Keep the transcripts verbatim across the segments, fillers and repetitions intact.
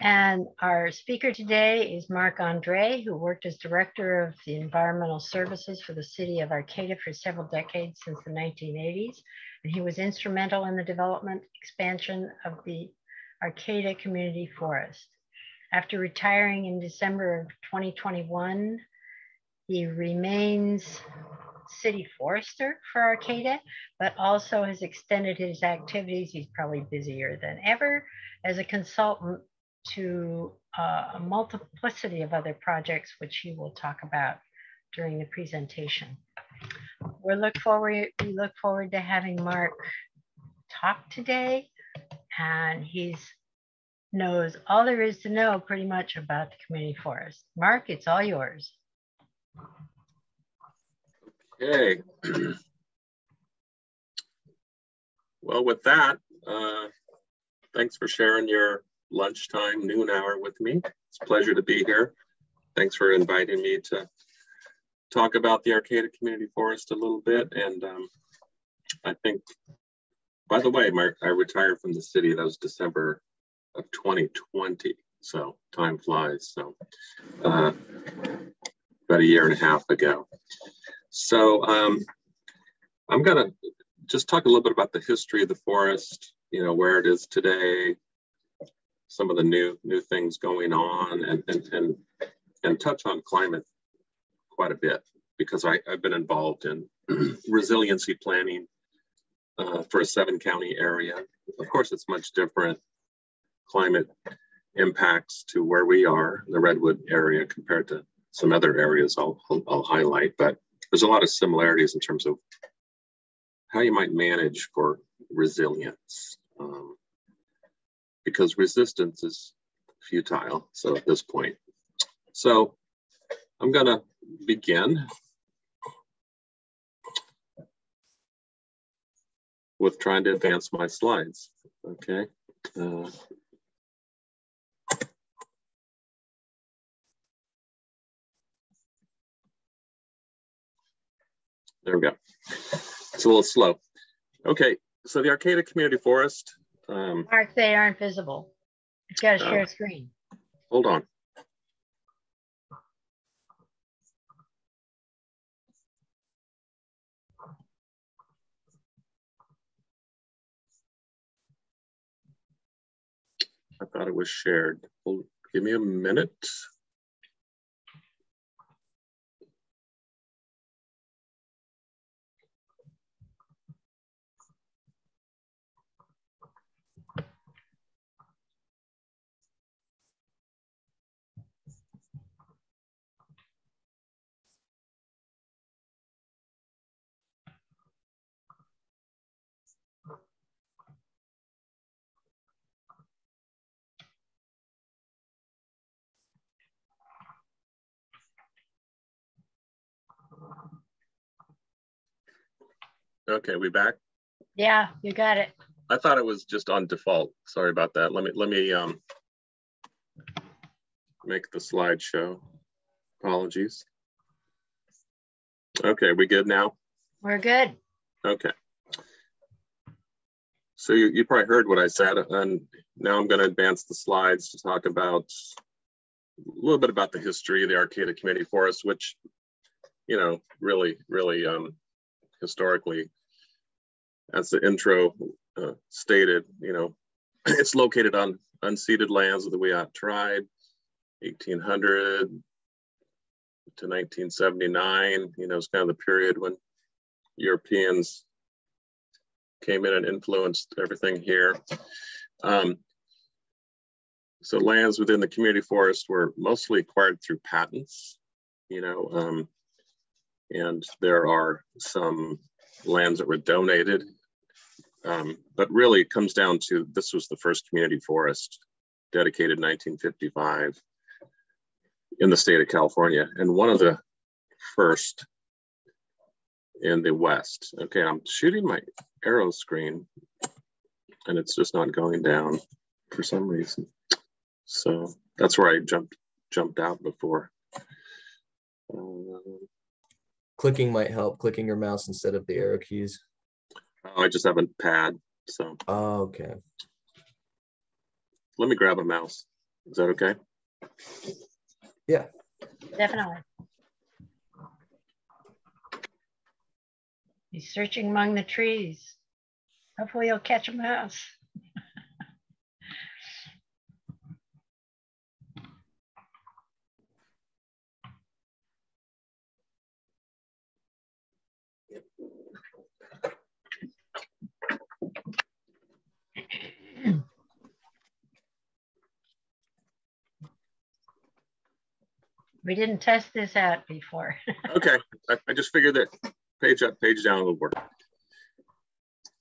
And our speaker today is Mark Andre, who worked as director of the environmental services for the city of Arcata for several decades since the nineteen eighties. And he was instrumental in the development expansion of the Arcata Community Forest. After retiring in December of twenty twenty-one, he remains city forester for Arcata, but also has extended his activities. He's probably busier than ever as a consultant to uh, a multiplicity of other projects, which he will talk about during the presentation. We look forward, we look forward to having Mark talk today, and he knows all there is to know pretty much about the community forest. Mark, it's all yours. Okay. Well, with that, uh, thanks for sharing your lunchtime, noon hour with me. It's a pleasure to be here. Thanks for inviting me to talk about the Arcata Community Forest a little bit. And um, I think, by the way, Mark, I retired from the city. That was December of twenty twenty. So time flies. So uh, about a year and a half ago. So um, I'm gonna just talk a little bit about the history of the forest, you know, where it is today, some of the new new things going on, and and and, and touch on climate quite a bit, because I, I've been involved in resiliency planning uh, for a seven county area. Of course, it's much different climate impacts to where we are, the Redwood area, compared to some other areas I'll, I'll highlight, but there's a lot of similarities in terms of how you might manage for resilience. Um, because resistance is futile, so at this point. So I'm gonna begin with trying to advance my slides, okay? Uh, there we go, it's a little slow. Okay, so the Arcata Community Forest. Um, Mark, they aren't visible. You've got to share uh, screen. Hold on. I thought it was shared. Hold, give me a minute. Okay, we back? Yeah, you got it. I thought it was just on default. Sorry about that. Let me let me um make the slideshow. Apologies. Okay, we good now? We're good. Okay. So you, you probably heard what I said, and now I'm going to advance the slides to talk about a little bit about the history of the Arcata Community Forest, which, you know, really, really um historically, as the intro uh, stated, you know, it's located on unceded lands of the Wiyot tribe, eighteen hundred to nineteen seventy-nine. You know, it's kind of the period when Europeans came in and influenced everything here. Um, so lands within the community forest were mostly acquired through patents, you know, um, and there are some lands that were donated, um, but really it comes down to, this was the first community forest dedicated in nineteen fifty-five in the state of California, and one of the first in the West. Okay, I'm shooting my arrow screen and it's just not going down for some reason. So that's where I jumped, jumped out before. Um, Clicking might help, clicking your mouse instead of the arrow keys. Oh, I just have a pad, so. Oh, okay. Let me grab a mouse. Is that okay? Yeah. Definitely. He's searching among the trees. Hopefully he'll catch a mouse. We didn't test this out before. Okay, I, I just figured that page up, page down would work.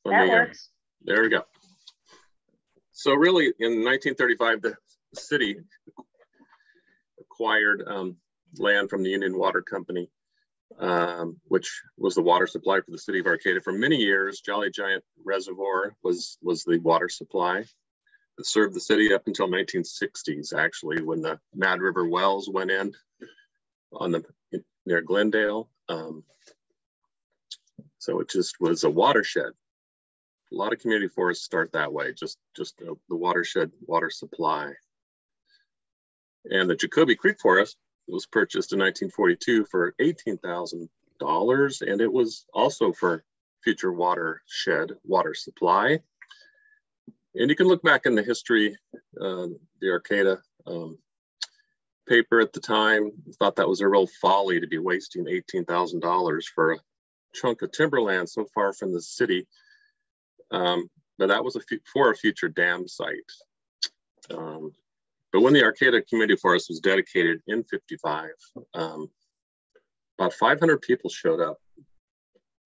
Let that me, works. Uh, there we go. So really in nineteen thirty-five, the city acquired um, land from the Union Water Company, um, which was the water supply for the city of Arcata. For many years, Jolly Giant Reservoir was, was the water supply that served the city up until nineteen sixties, actually, when the Mad River wells went in on the near Glendale. Um, so it just was a watershed. A lot of community forests start that way, just, just the, the watershed water supply. And the Jacoby Creek Forest was purchased in nineteen forty-two for eighteen thousand dollars, and it was also for future watershed water supply. And you can look back in the history, uh, the Arcata um, paper at the time thought that was a real folly to be wasting eighteen thousand dollars for a chunk of timberland so far from the city. Um, but that was a for a future dam site. Um, but when the Arcata Community Forest was dedicated in fifty-five, um, about five hundred people showed up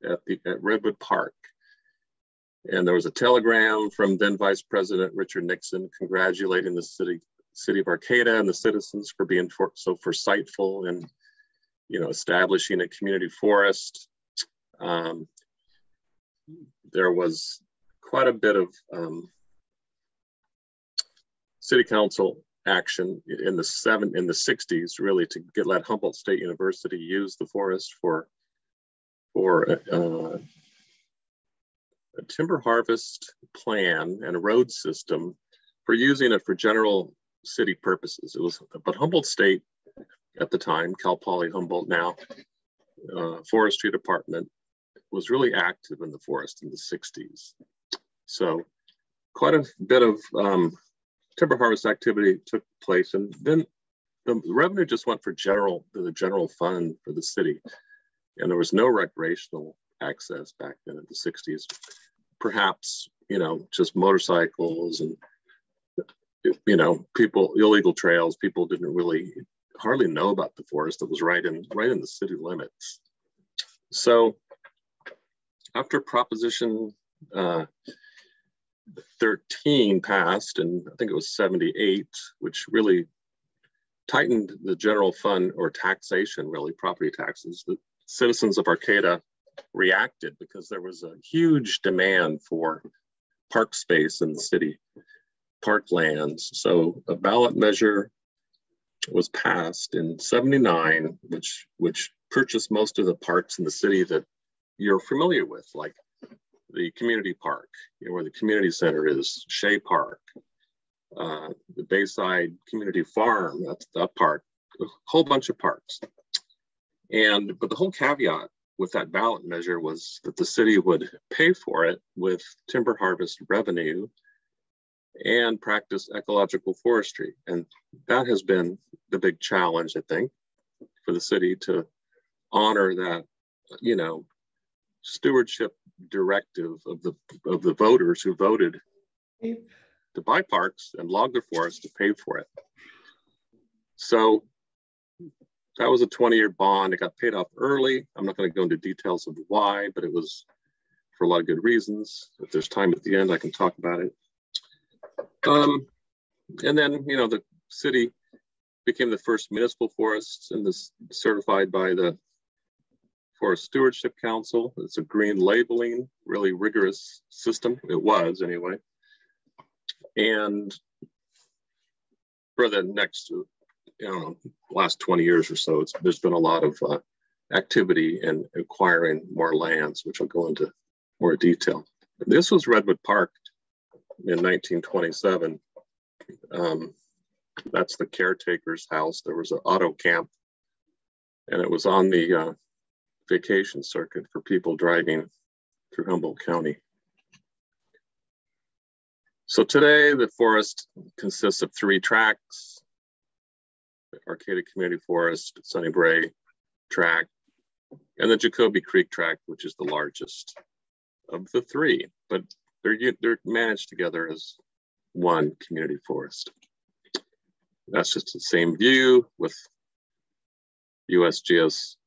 at, the, at Redwood Park. And there was a telegram from then Vice President Richard Nixon congratulating the city, city of Arcata and the citizens for being for, so foresightful and, you know, establishing a community forest. Um, there was quite a bit of um, city council action in the seven in the sixties, really, to get let Humboldt State University use the forest for for. Uh, A timber harvest plan and a road system for using it for general city purposes. It was, but Humboldt State at the time, Cal Poly Humboldt now, uh, forestry department was really active in the forest in the sixties. So quite a bit of um, timber harvest activity took place, and then the revenue just went for general, the general fund for the city. And there was no recreational access back then in the sixties. Perhaps, you know, just motorcycles and, you know, people, illegal trails, people didn't really hardly know about the forest that was right in, right in the city limits. So after Proposition uh, thirteen passed, and I think it was seventy-eight, which really tightened the general fund or taxation, really property taxes, the citizens of Arcata reacted because there was a huge demand for park space in the city, park lands. So a ballot measure was passed in seventy-nine, which which purchased most of the parks in the city that you're familiar with, like the community park, you know, where the community center is, Shea Park, uh, the Bayside Community Farm, that's that park, a whole bunch of parks. And, but the whole caveat with that ballot measure was that the city would pay for it with timber harvest revenue and practice ecological forestry. And that has been the big challenge, I think, for the city to honor that, you know, stewardship directive of the, of the voters who voted to buy parks and log the forest to pay for it. So that was a twenty-year bond. It got paid off early. I'm not going to go into details of why, but it was for a lot of good reasons. If there's time at the end, I can talk about it. Um, and then, you know, the city became the first municipal forest and this certified by the Forest Stewardship Council. It's a green labeling, really rigorous system. It was anyway. And for the next, I don't know, last twenty years or so, it's, there's been a lot of uh, activity in acquiring more lands, which I'll go into more detail. This was Redwood Park in nineteen twenty-seven. Um, That's the caretaker's house. There was an auto camp, and it was on the uh, vacation circuit for people driving through Humboldt County. So today, the forest consists of three tracts: the Arcata Community Forest, Sunnybrae tract, and the Jacoby Creek tract, which is the largest of the three, but they're, they're managed together as one community forest. That's just the same view with U S G S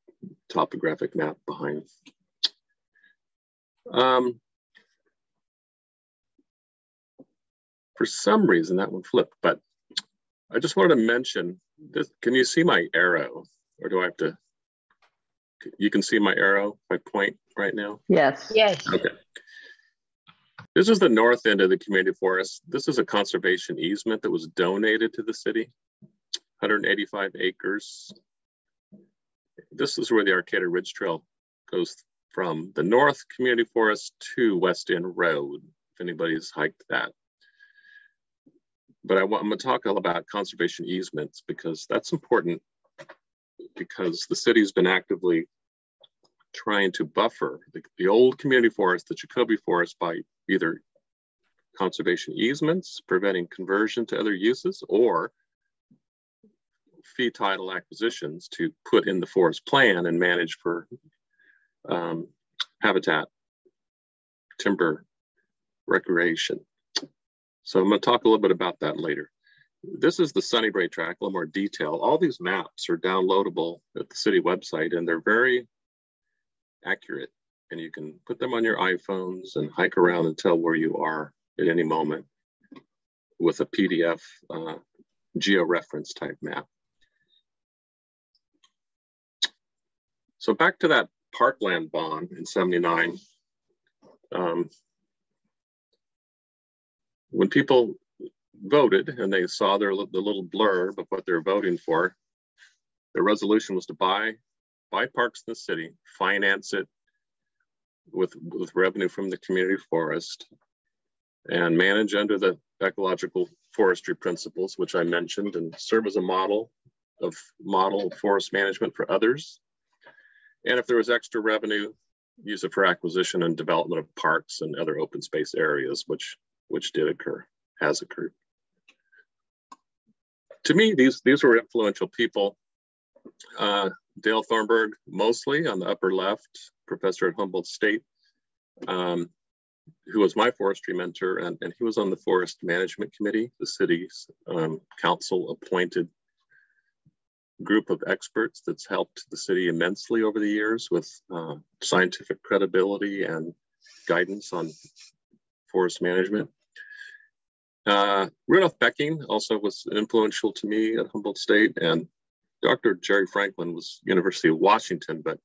topographic map behind. Um, for some reason that one flipped, but I just wanted to mention this. Can you see my arrow, or do I have to? You can see my arrow, my point right now? Yes. Yes. Okay. This is the north end of the community forest. This is a conservation easement that was donated to the city, one hundred eighty-five acres. This is where the Arcata Ridge Trail goes from the north community forest to West End Road, if anybody's hiked that. But I, I'm gonna talk all about conservation easements because that's important, because the city's been actively trying to buffer the, the old community forest, the Jacoby Forest, by either conservation easements, preventing conversion to other uses, or fee title acquisitions to put in the forest plan and manage for um, habitat, timber, recreation. So I'm gonna talk a little bit about that later. This is the Sunnybrae tract, a little more detail. All these maps are downloadable at the city website, and they're very accurate. And you can put them on your iPhones and hike around and tell where you are at any moment with a P D F uh, georeference type map. So back to that parkland bond in seventy-nine. Um, when people voted and they saw their the little blurb of what they're voting for, their resolution was to buy buy parks in the city, finance it with with revenue from the community forest, and manage under the ecological forestry principles, which I mentioned, and serve as a model of model forest management for others. And if there was extra revenue, use it for acquisition and development of parks and other open space areas, which which did occur, has occurred. To me, these, these were influential people. Uh, Dale Thornburg, mostly on the upper left, professor at Humboldt State, um, who was my forestry mentor, and, and he was on the Forest Management Committee, the city's um, council appointed group of experts that's helped the city immensely over the years with uh, scientific credibility and guidance on forest management. Uh, Rudolph Becking also was influential to me at Humboldt State, and Doctor Jerry Franklin was University of Washington, but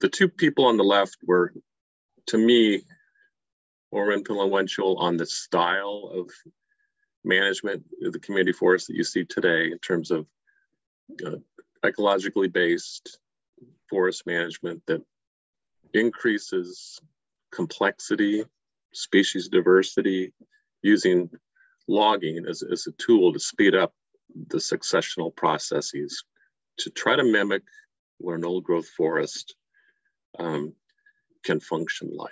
the two people on the left were, to me, more influential on the style of management of the community forest that you see today in terms of uh, ecologically based forest management that increases complexity, species diversity, using logging as, as a tool to speed up the successional processes to try to mimic what an old growth forest um, can function like.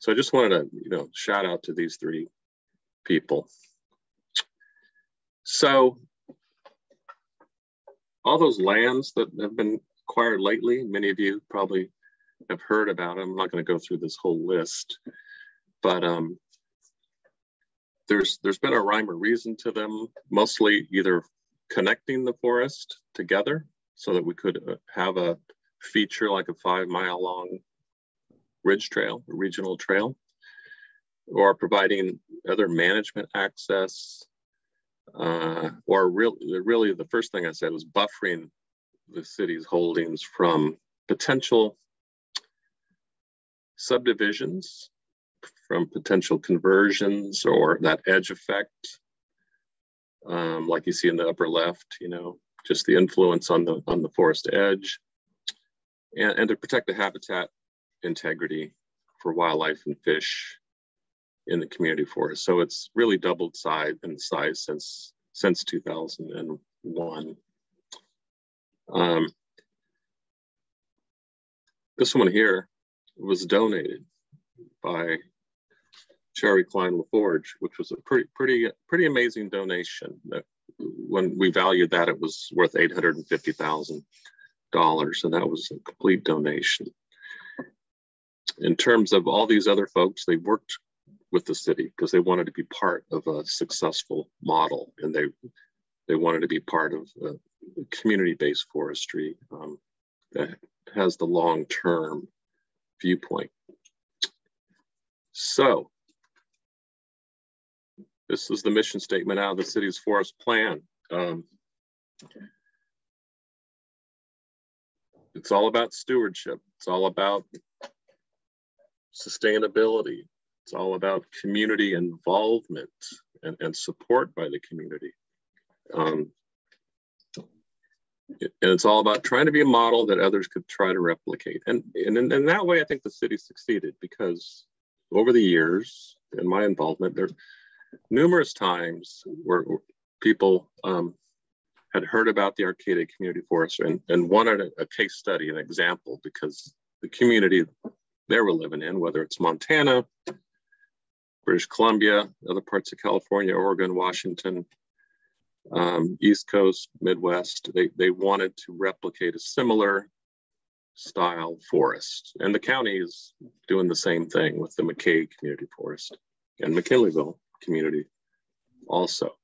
So I just wanted to, you know, shout out to these three people. So all those lands that have been acquired lately, many of you probably have heard about them. I'm not going to go through this whole list, but um, There's, there's been a rhyme or reason to them, mostly either connecting the forest together so that we could have a feature like a five mile long ridge trail, a regional trail, or providing other management access, uh, or re really the first thing I said was buffering the city's holdings from potential subdivisions, from potential conversions, or that edge effect, um, like you see in the upper left, you know, just the influence on the on the forest edge, and, and to protect the habitat integrity for wildlife and fish in the community forest. So it's really doubled size and size since since two thousand one. Um, this one here was donated by Jerry Klein LaForge, which was a pretty, pretty, pretty amazing donation. When we valued that, it was worth eight hundred fifty thousand dollars, and that was a complete donation. In terms of all these other folks, they worked with the city because they wanted to be part of a successful model, and they they wanted to be part of a community-based forestry um, that has the long-term viewpoint. So this is the mission statement out of the city's forest plan. Um, it's all about stewardship. It's all about sustainability. It's all about community involvement and, and support by the community. Um, and it's all about trying to be a model that others could try to replicate. And, and in, in that way, I think the city succeeded, because over the years, in my involvement, there numerous times where people um, had heard about the Arcata Community Forest and, and wanted a, a case study, an example, because the community they were living in, whether it's Montana, British Columbia, other parts of California, Oregon, Washington, um, East Coast, Midwest, they, they wanted to replicate a similar style forest. And the county is doing the same thing with the McKay Community Forest and McKinleyville community also.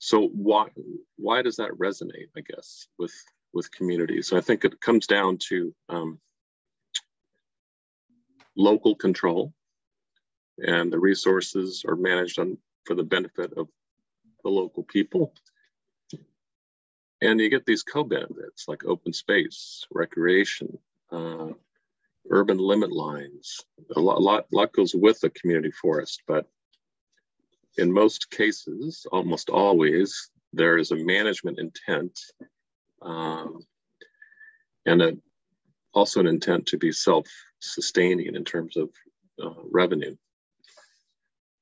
So why, why does that resonate, I guess, with, with communities? So I think it comes down to um, local control, and the resources are managed on, for the benefit of the local people. And you get these co-benefits like open space, recreation, uh, urban limit lines. A lot, lot, lot goes with a community forest, but in most cases, almost always, there is a management intent um, and a, also an intent to be self-sustaining in terms of uh, revenue.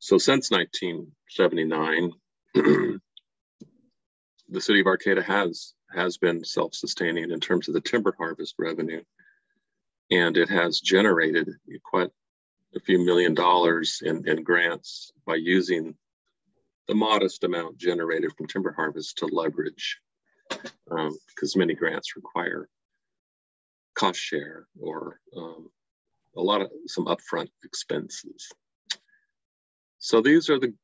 So since nineteen seventy-nine, the city of Arcata has, has been self-sustaining in terms of the timber harvest revenue. And it has generated quite a few million dollars in, in grants by using the modest amount generated from timber harvest to leverage, um, because many grants require cost share or um, a lot of some upfront expenses. So these are the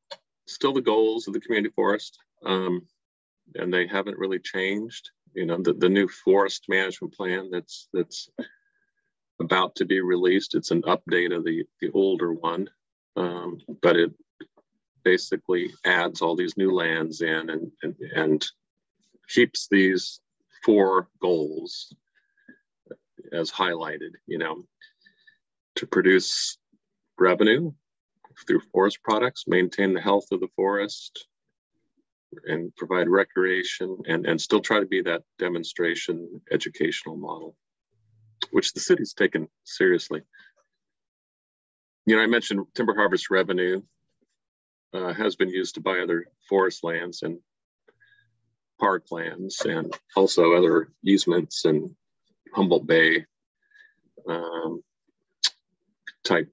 still the goals of the community forest. Um, and they haven't really changed. You know, the, the new forest management plan that's that's about to be released, it's an update of the, the older one, um, but it basically adds all these new lands in and, and, and keeps these four goals as highlighted, you know, to produce revenue through forest products, maintain the health of the forest, and provide recreation, and, and still try to be that demonstration educational model, which the city's taken seriously. You know, I mentioned timber harvest revenue uh, has been used to buy other forest lands and park lands, and also other easements and Humboldt Bay um, type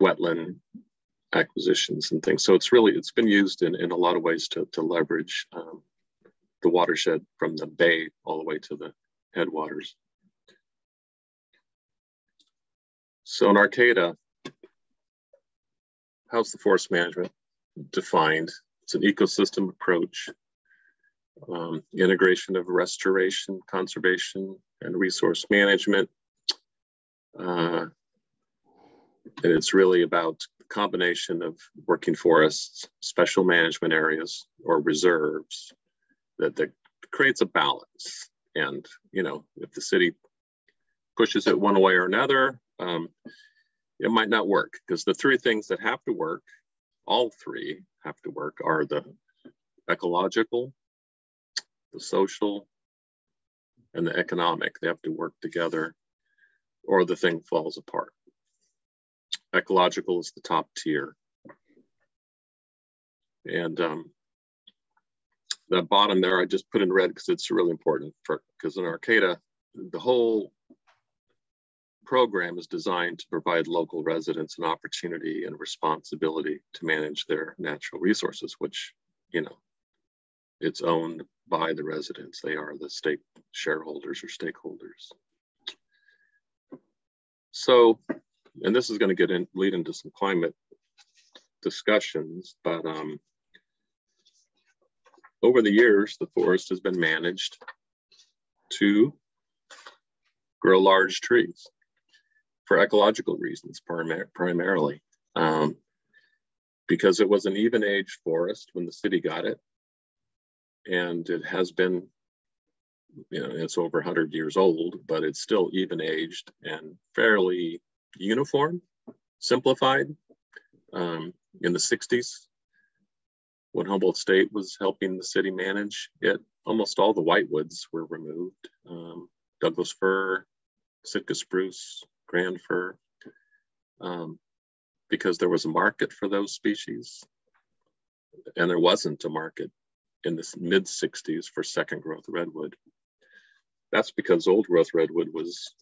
wetland acquisitions and things. So it's really, it's been used in, in a lot of ways to, to leverage um, the watershed from the bay all the way to the headwaters. So in Arcata, how's the forest management defined? It's an ecosystem approach, um, integration of restoration, conservation, and resource management. Uh, and it's really about combination of working forests, special management areas, or reserves that, that creates a balance. And, you know, if the city pushes it one way or another, um, it might not work, because the three things that have to work, all three have to work, are the ecological, the social, and the economic. They have to work together or the thing falls apart. Ecological is the top tier. And um, the bottom there I just put in red because it's really important, for because in Arcata, the whole program is designed to provide local residents an opportunity and responsibility to manage their natural resources, which, you know, it's owned by the residents. They are the state shareholders or stakeholders. So, and this is going to get in, lead into some climate discussions, but um, over the years, the forest has been managed to grow large trees for ecological reasons, primar primarily, um, because it was an even age forest when the city got it. And it has been, you know, it's over one hundred years old, but it's still even aged and fairly uniform, simplified. Um, in the sixties, when Humboldt State was helping the city manage it, almost all the whitewoods were removed. Um, Douglas fir, Sitka spruce, grand fir, um, because there was a market for those species. And there wasn't a market in the mid sixties for second growth redwood. That's because old growth redwood was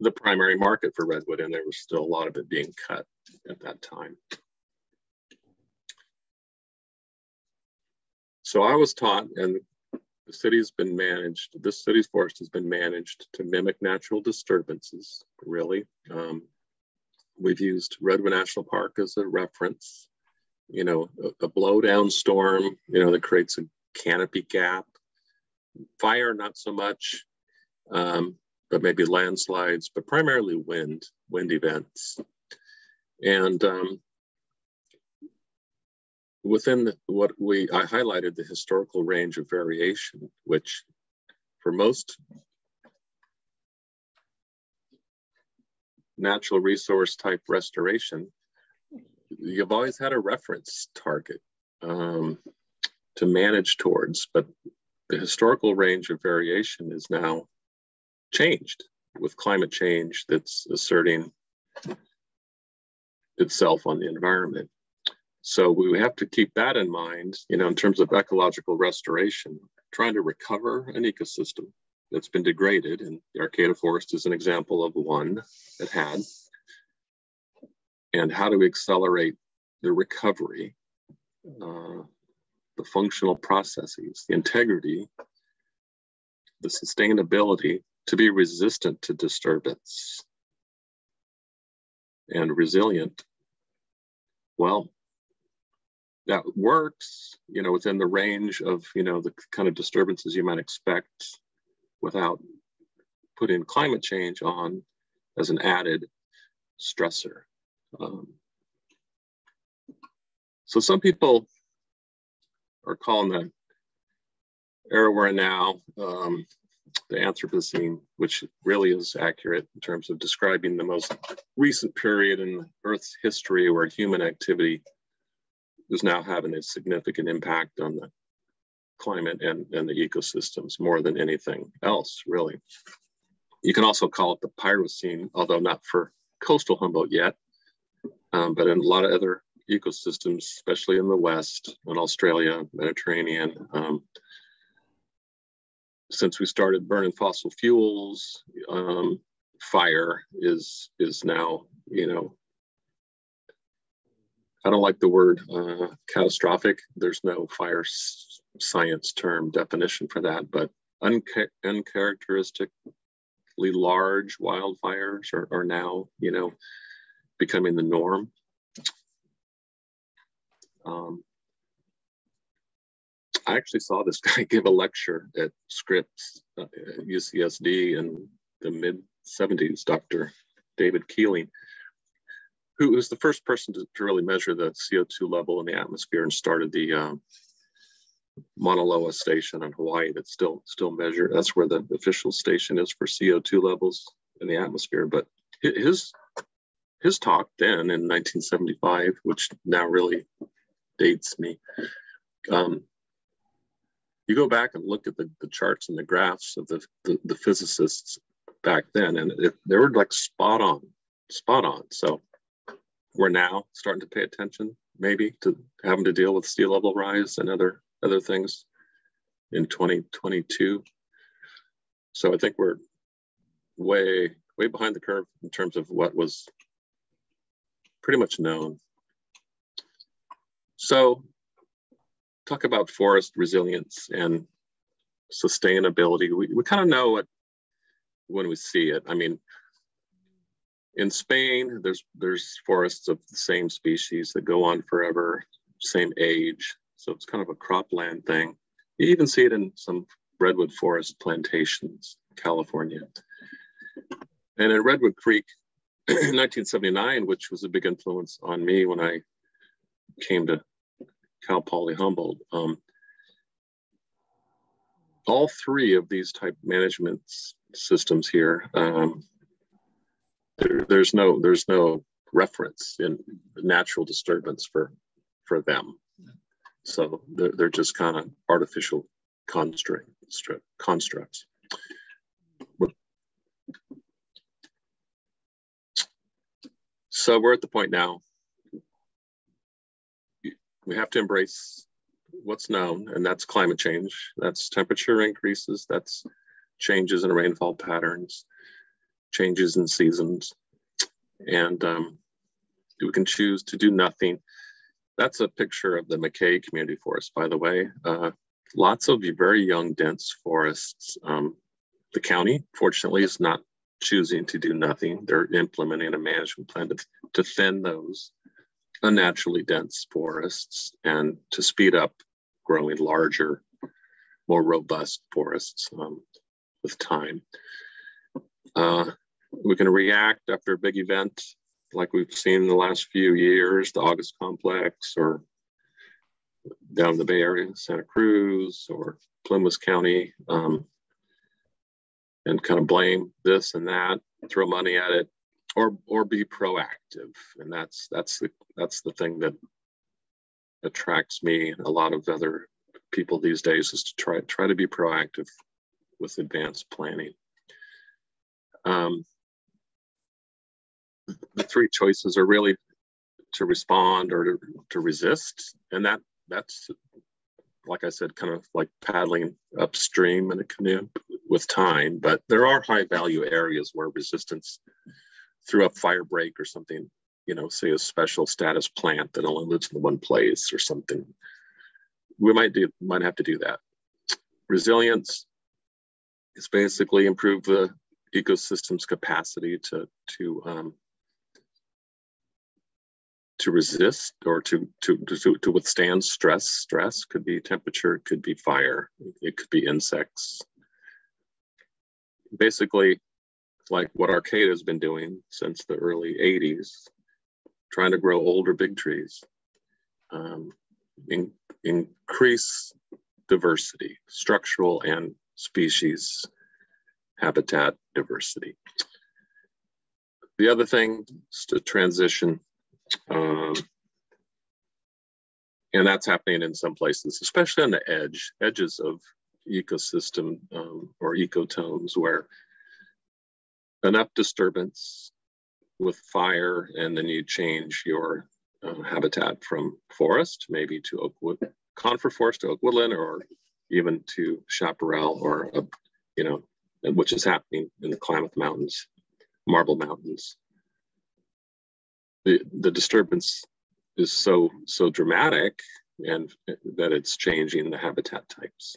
the primary market for redwood, and there was still a lot of it being cut at that time. So I was taught, and the city's been managed, this city's forest has been managed to mimic natural disturbances, really. Um, we've used Redwood National Park as a reference. You know, a, a blowdown storm, you know, that creates a canopy gap. Fire, not so much, um, but maybe landslides, but primarily wind, wind events. And um, within the, what we, I highlighted the historical range of variation, which for most natural resource type restoration, you've always had a reference target um, to manage towards, but the historical range of variation is now changed with climate change that's asserting itself on the environment. So we have to keep that in mind, you know, in terms of ecological restoration, trying to recover an ecosystem that's been degraded, and the Arcata Forest is an example of one that had. And how do we accelerate the recovery, uh, the functional processes, the integrity, the sustainability to be resistant to disturbance and resilient? Well, that works, you know, within the range of, you know, the kind of disturbances you might expect without putting climate change on as an added stressor. Um, so some people are calling the era we're in now um, the Anthropocene, which really is accurate in terms of describing the most recent period in Earth's history where human activity is now having a significant impact on the climate and, and the ecosystems more than anything else, really. You can also call it the Pyrocene, although not for coastal Humboldt yet. Um, but in a lot of other ecosystems, especially in the West, in Australia, Mediterranean, um, since we started burning fossil fuels, um, fire is is now, you know, I don't like the word uh, catastrophic. There's no fire science term definition for that, but unca uncharacteristically large wildfires are, are now, you know, becoming the norm. Um, I actually saw this guy give a lecture at Scripps, uh, at U C S D in the mid seventies, Doctor David Keeling, who was the first person to, to really measure the C O two level in the atmosphere and started the um, Mauna Loa station in Hawaii that's still, still measured. That's where the official station is for C O two levels in the atmosphere. But his His talk then in nineteen seventy-five, which now really dates me, um, you go back and look at the, the charts and the graphs of the, the, the physicists back then, and it, they were like spot on, spot on. So we're now starting to pay attention, maybe, to having to deal with sea level rise and other other things in twenty twenty-two. So I think we're way, way behind the curve in terms of what was pretty much known. So talk about forest resilience and sustainability. We, we kind of know it when we see it. I mean, in Spain, there's, there's forests of the same species that go on forever, same age. So it's kind of a cropland thing. You even see it in some redwood forest plantations, California. And in Redwood Creek in nineteen seventy-nine, which was a big influence on me when I came to Cal Poly Humboldt, um, all three of these type management systems here, um, there, there's no there's no reference in natural disturbance for for them, so they're, they're just kind of artificial construct, constructs. So we're at the point now. We have to embrace what's known, and that's climate change. That's temperature increases. That's changes in rainfall patterns, changes in seasons. And um, we can choose to do nothing. That's a picture of the McKay community forest, by the way. Uh, lots of very young, dense forests. Um, the county, fortunately, is not choosing to do nothing. They're implementing a management plan to, to thin those unnaturally dense forests and to speed up growing larger, more robust forests um, with time. Uh, we can react after a big event like we've seen in the last few years, the August Complex, or down in the Bay Area, Santa Cruz or Plymouth County, um, and kind of blame this and that, throw money at it, or or be proactive. And that's that's the that's the thing that attracts me and a lot of other people these days, is to try try to be proactive with advanced planning. Um, the three choices are really to respond or to, to resist, and that that's, like I said, kind of like paddling upstream in a canoe with time. But there are high value areas where resistance through a fire break or something, you know, say a special status plant that only lives in one place or something, we might do, might have to do that. Resilience is basically improve the ecosystem's capacity to to um, to resist or to to to to withstand stress. Stress could be temperature, it could be fire, it could be insects. Basically, like what Arcata has been doing since the early eighties, trying to grow older big trees, um, in, increase diversity, structural and species, habitat diversity. The other thing is to transition, um, and that's happening in some places, especially on the edge, edges of ecosystem um, or ecotones, where enough disturbance with fire, and then you change your uh, habitat from forest, maybe to oak wood, conifer forest to oak woodland, or even to chaparral, or a, you know, which is happening in the Klamath Mountains, Marble Mountains. The the disturbance is so so dramatic, and that it's changing the habitat types.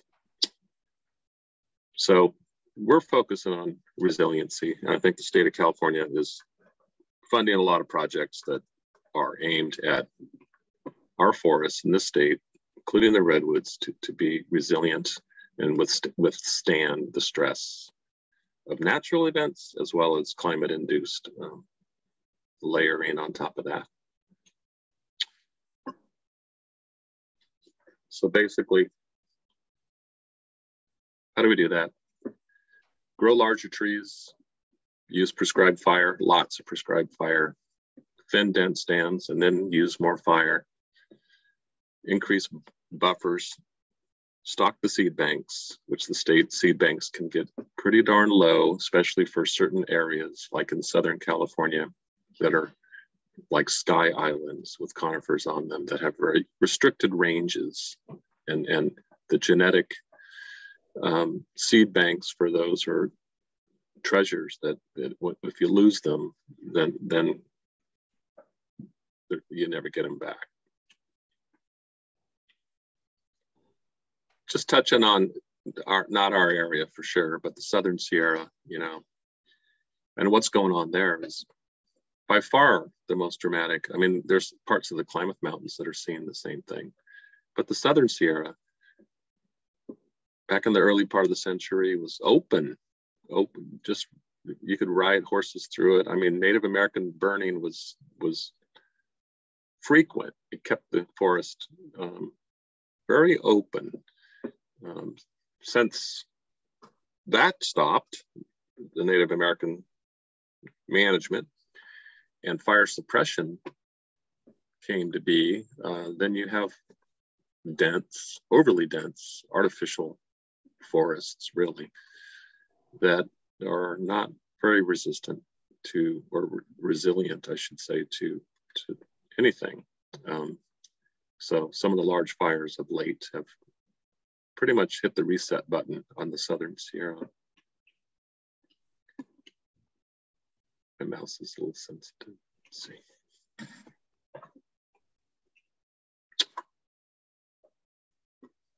So we're focusing on resiliency. And I think the state of California is funding a lot of projects that are aimed at our forests in this state, including the redwoods, to, to be resilient and withstand the stress of natural events, as well as climate-induced um, layering on top of that. So basically, how do we do that? Grow larger trees, use prescribed fire, lots of prescribed fire, thin dense stands, and then use more fire. Increase buffers, stock the seed banks, which the state seed banks can get pretty darn low, especially for certain areas like in Southern California that are like sky islands with conifers on them that have very restricted ranges and, and the genetic um, seed banks for those are treasures that, that if you lose them, then, then you never get them back. Just touching on our, not our area for sure, but the Southern Sierra, you know, and what's going on there is by far the most dramatic. I mean, there's parts of the Klamath Mountains that are seeing the same thing, but the Southern Sierra back in the early part of the century was open, open, just, you could ride horses through it. I mean, Native American burning was, was frequent. It kept the forest um, very open. Um, since that stopped, the Native American management and fire suppression came to be, uh, then you have dense, overly dense, artificial forests, really, that are not very resistant to, or re resilient, I should say, to, to anything. Um, so some of the large fires of late have pretty much hit the reset button on the Southern Sierra. My mouse is a little sensitive. Let's see.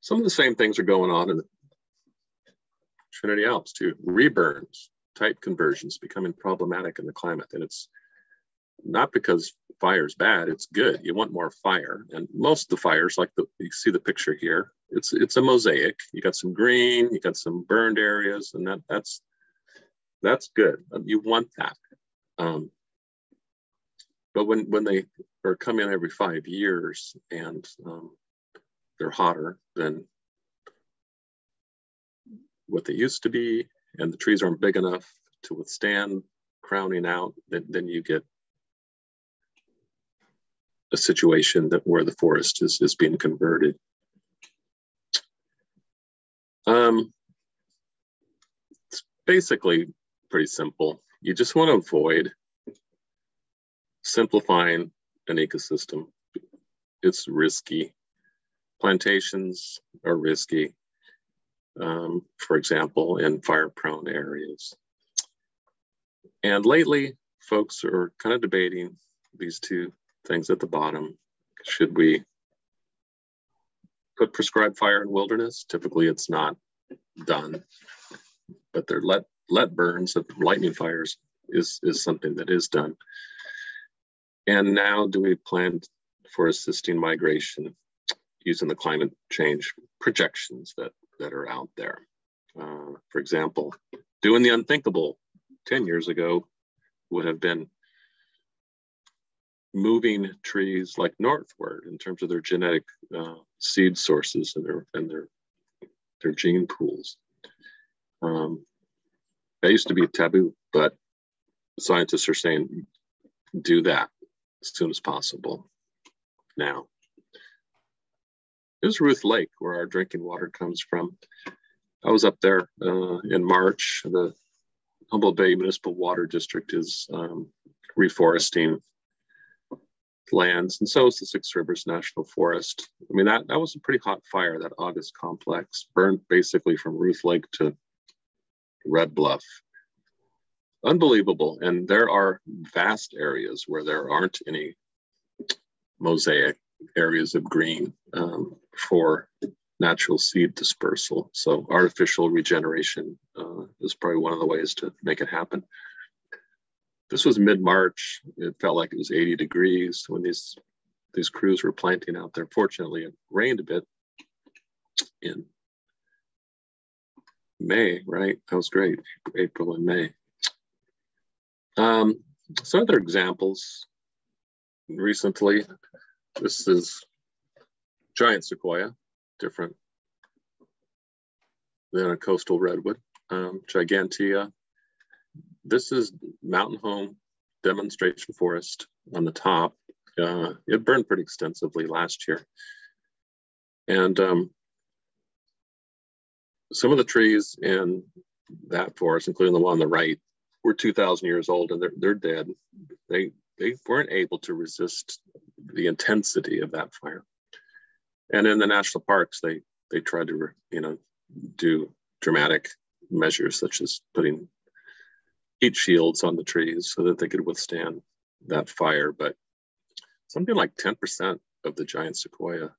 Some of the same things are going on in the Trinity Alps too. Reburns, type conversions becoming problematic in the climate. And it's not because fire is bad, it's good. You want more fire. And most of the fires, like the, you see the picture here, It's it's a mosaic. You got some green, you got some burned areas, and that that's that's good. You want that, um, but when when they are come in every five years and um, they're hotter than what they used to be, and the trees aren't big enough to withstand crowning out, then then you get a situation that where the forest is is being converted. Um, it's basically pretty simple. You just want to avoid simplifying an ecosystem. It's risky. Plantations are risky, um, for example, in fire-prone areas. And lately, folks are kind of debating these two things at the bottom. Should we put prescribed fire in wilderness? Typically it's not done, but their let, let burns of lightning fires is, is something that is done. And now do we plan for assisting migration using the climate change projections that, that are out there? Uh, for example, doing the unthinkable ten years ago would have been moving trees like northward in terms of their genetic uh, seed sources and their and their their gene pools. Um, that used to be taboo, but scientists are saying do that as soon as possible. Now, this is Ruth Lake, where our drinking water comes from. I was up there uh, in March. The Humboldt Bay Municipal Water District is um, reforesting lands, and so is the Six Rivers National Forest. I mean, that, that was a pretty hot fire, that August Complex, burned basically from Ruth Lake to Red Bluff. Unbelievable. And there are vast areas where there aren't any mosaic areas of green um, for natural seed dispersal. So artificial regeneration uh, is probably one of the ways to make it happen. This was mid-March. It felt like it was eighty degrees when these, these crews were planting out there. Fortunately, it rained a bit in May, right? That was great, April and May. Um, some other examples recently, this is giant sequoia, different than a coastal redwood, um, gigantea. This is Mountain Home Demonstration Forest on the top. Uh, it burned pretty extensively last year. And um, some of the trees in that forest, including the one on the right, were two thousand years old, and they're, they're dead. They, they weren't able to resist the intensity of that fire. And in the national parks, they they tried to, you know, do dramatic measures such as putting heat shields on the trees so that they could withstand that fire. But something like ten percent of the giant sequoia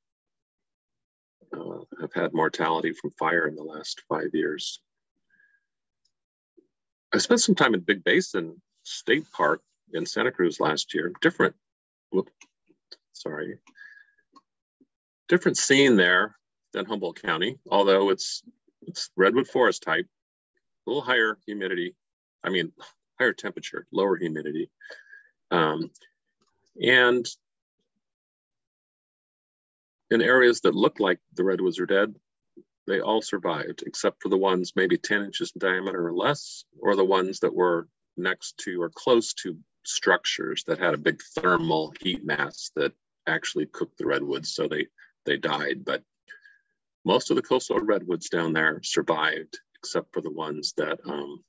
uh, have had mortality from fire in the last five years. I spent some time in Big Basin State Park in Santa Cruz last year. Different, whoop, sorry. Different scene there than Humboldt County, although it's, it's redwood forest type, a little higher humidity. I mean, higher temperature, lower humidity. Um, and in areas that look like the redwoods are dead, they all survived, except for the ones maybe ten inches in diameter or less, or the ones that were next to or close to structures that had a big thermal heat mass that actually cooked the redwoods, so they, they died. But most of the coastal redwoods down there survived, except for the ones that um,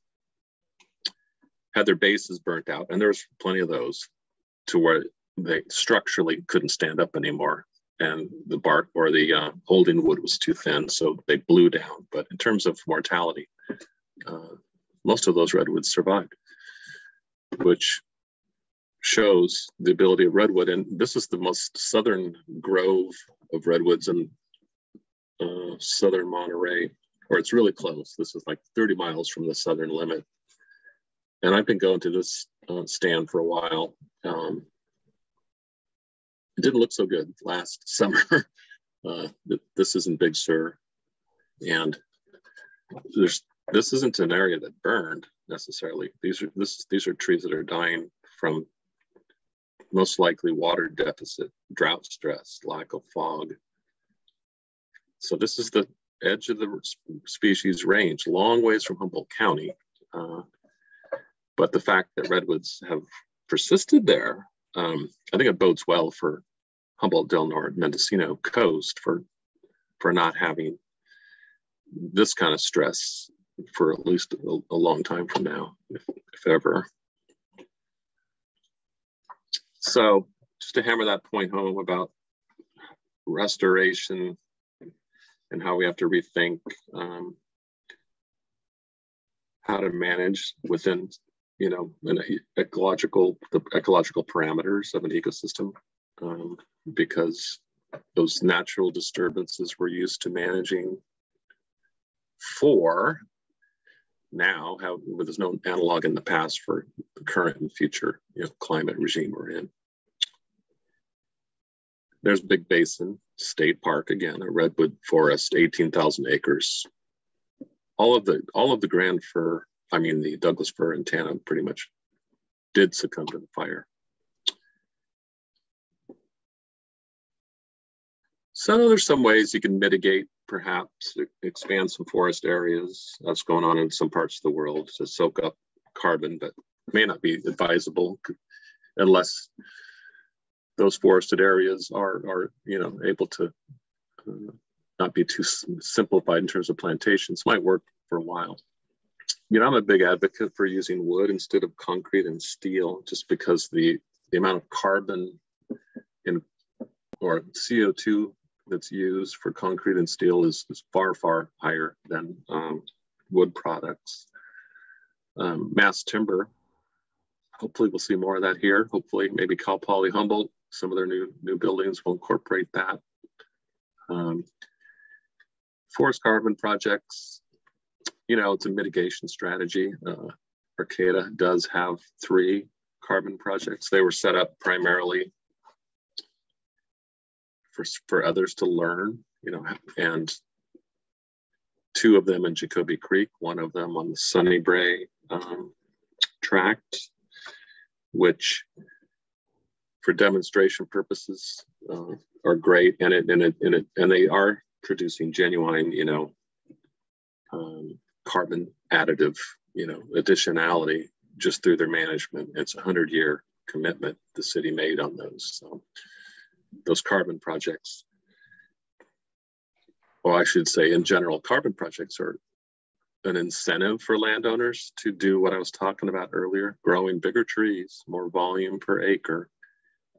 had their bases burnt out. And there's plenty of those to where they structurally couldn't stand up anymore. And the bark or the uh, holding wood was too thin, so they blew down. But in terms of mortality, uh, most of those redwoods survived, which shows the ability of redwood. And this is the most southern grove of redwoods in uh, southern Monterey, or it's really close. This is like thirty miles from the southern limit. And I've been going to this uh, stand for a while. Um, It didn't look so good last summer. Uh, this isn't Big Sur. And there's, this isn't an area that burned necessarily. These are, this, these are trees that are dying from most likely water deficit, drought stress, lack of fog. So this is the edge of the species range, long ways from Humboldt County. Uh, but the fact that redwoods have persisted there, Um, I think it bodes well for Humboldt, Del Norte, Mendocino Coast for, for not having this kind of stress for at least a, a long time from now, if, if ever. So just to hammer that point home about restoration and how we have to rethink um, how to manage within you know, an ecological, the ecological parameters of an ecosystem, um, because those natural disturbances we're used to managing for now, how, there's no analog in the past for the current and future you know, climate regime we're in. There's Big Basin State Park, again, a redwood forest, eighteen thousand acres. All of the, all of the grand fir, I mean, the Douglas fir and Tana pretty much did succumb to the fire. So there's some ways you can mitigate, perhaps expand some forest areas. That's going on in some parts of the world to soak up carbon, but may not be advisable unless those forested areas are, are you know, able to uh, not be too simplified in terms of plantations. Might work for a while. You know, I'm a big advocate for using wood instead of concrete and steel, just because the, the amount of carbon in, or C O two that's used for concrete and steel is, is far, far higher than um, wood products. Um, mass timber, hopefully we'll see more of that here. Hopefully maybe Cal Poly Humboldt, some of their new, new buildings will incorporate that. Um, forest carbon projects, you know, it's a mitigation strategy. Uh, Arcata does have three carbon projects. They were set up primarily for, for others to learn, you know, and two of them in Jacoby Creek, one of them on the Sunnybrae um, tract, which for demonstration purposes uh, are great. And, it, and, it, and, it, and they are producing genuine, you know, um, carbon additive, you know, additionality just through their management. It's a hundred year commitment the city made on those. So those carbon projects, or I should say in general, carbon projects are an incentive for landowners to do what I was talking about earlier, growing bigger trees, more volume per acre,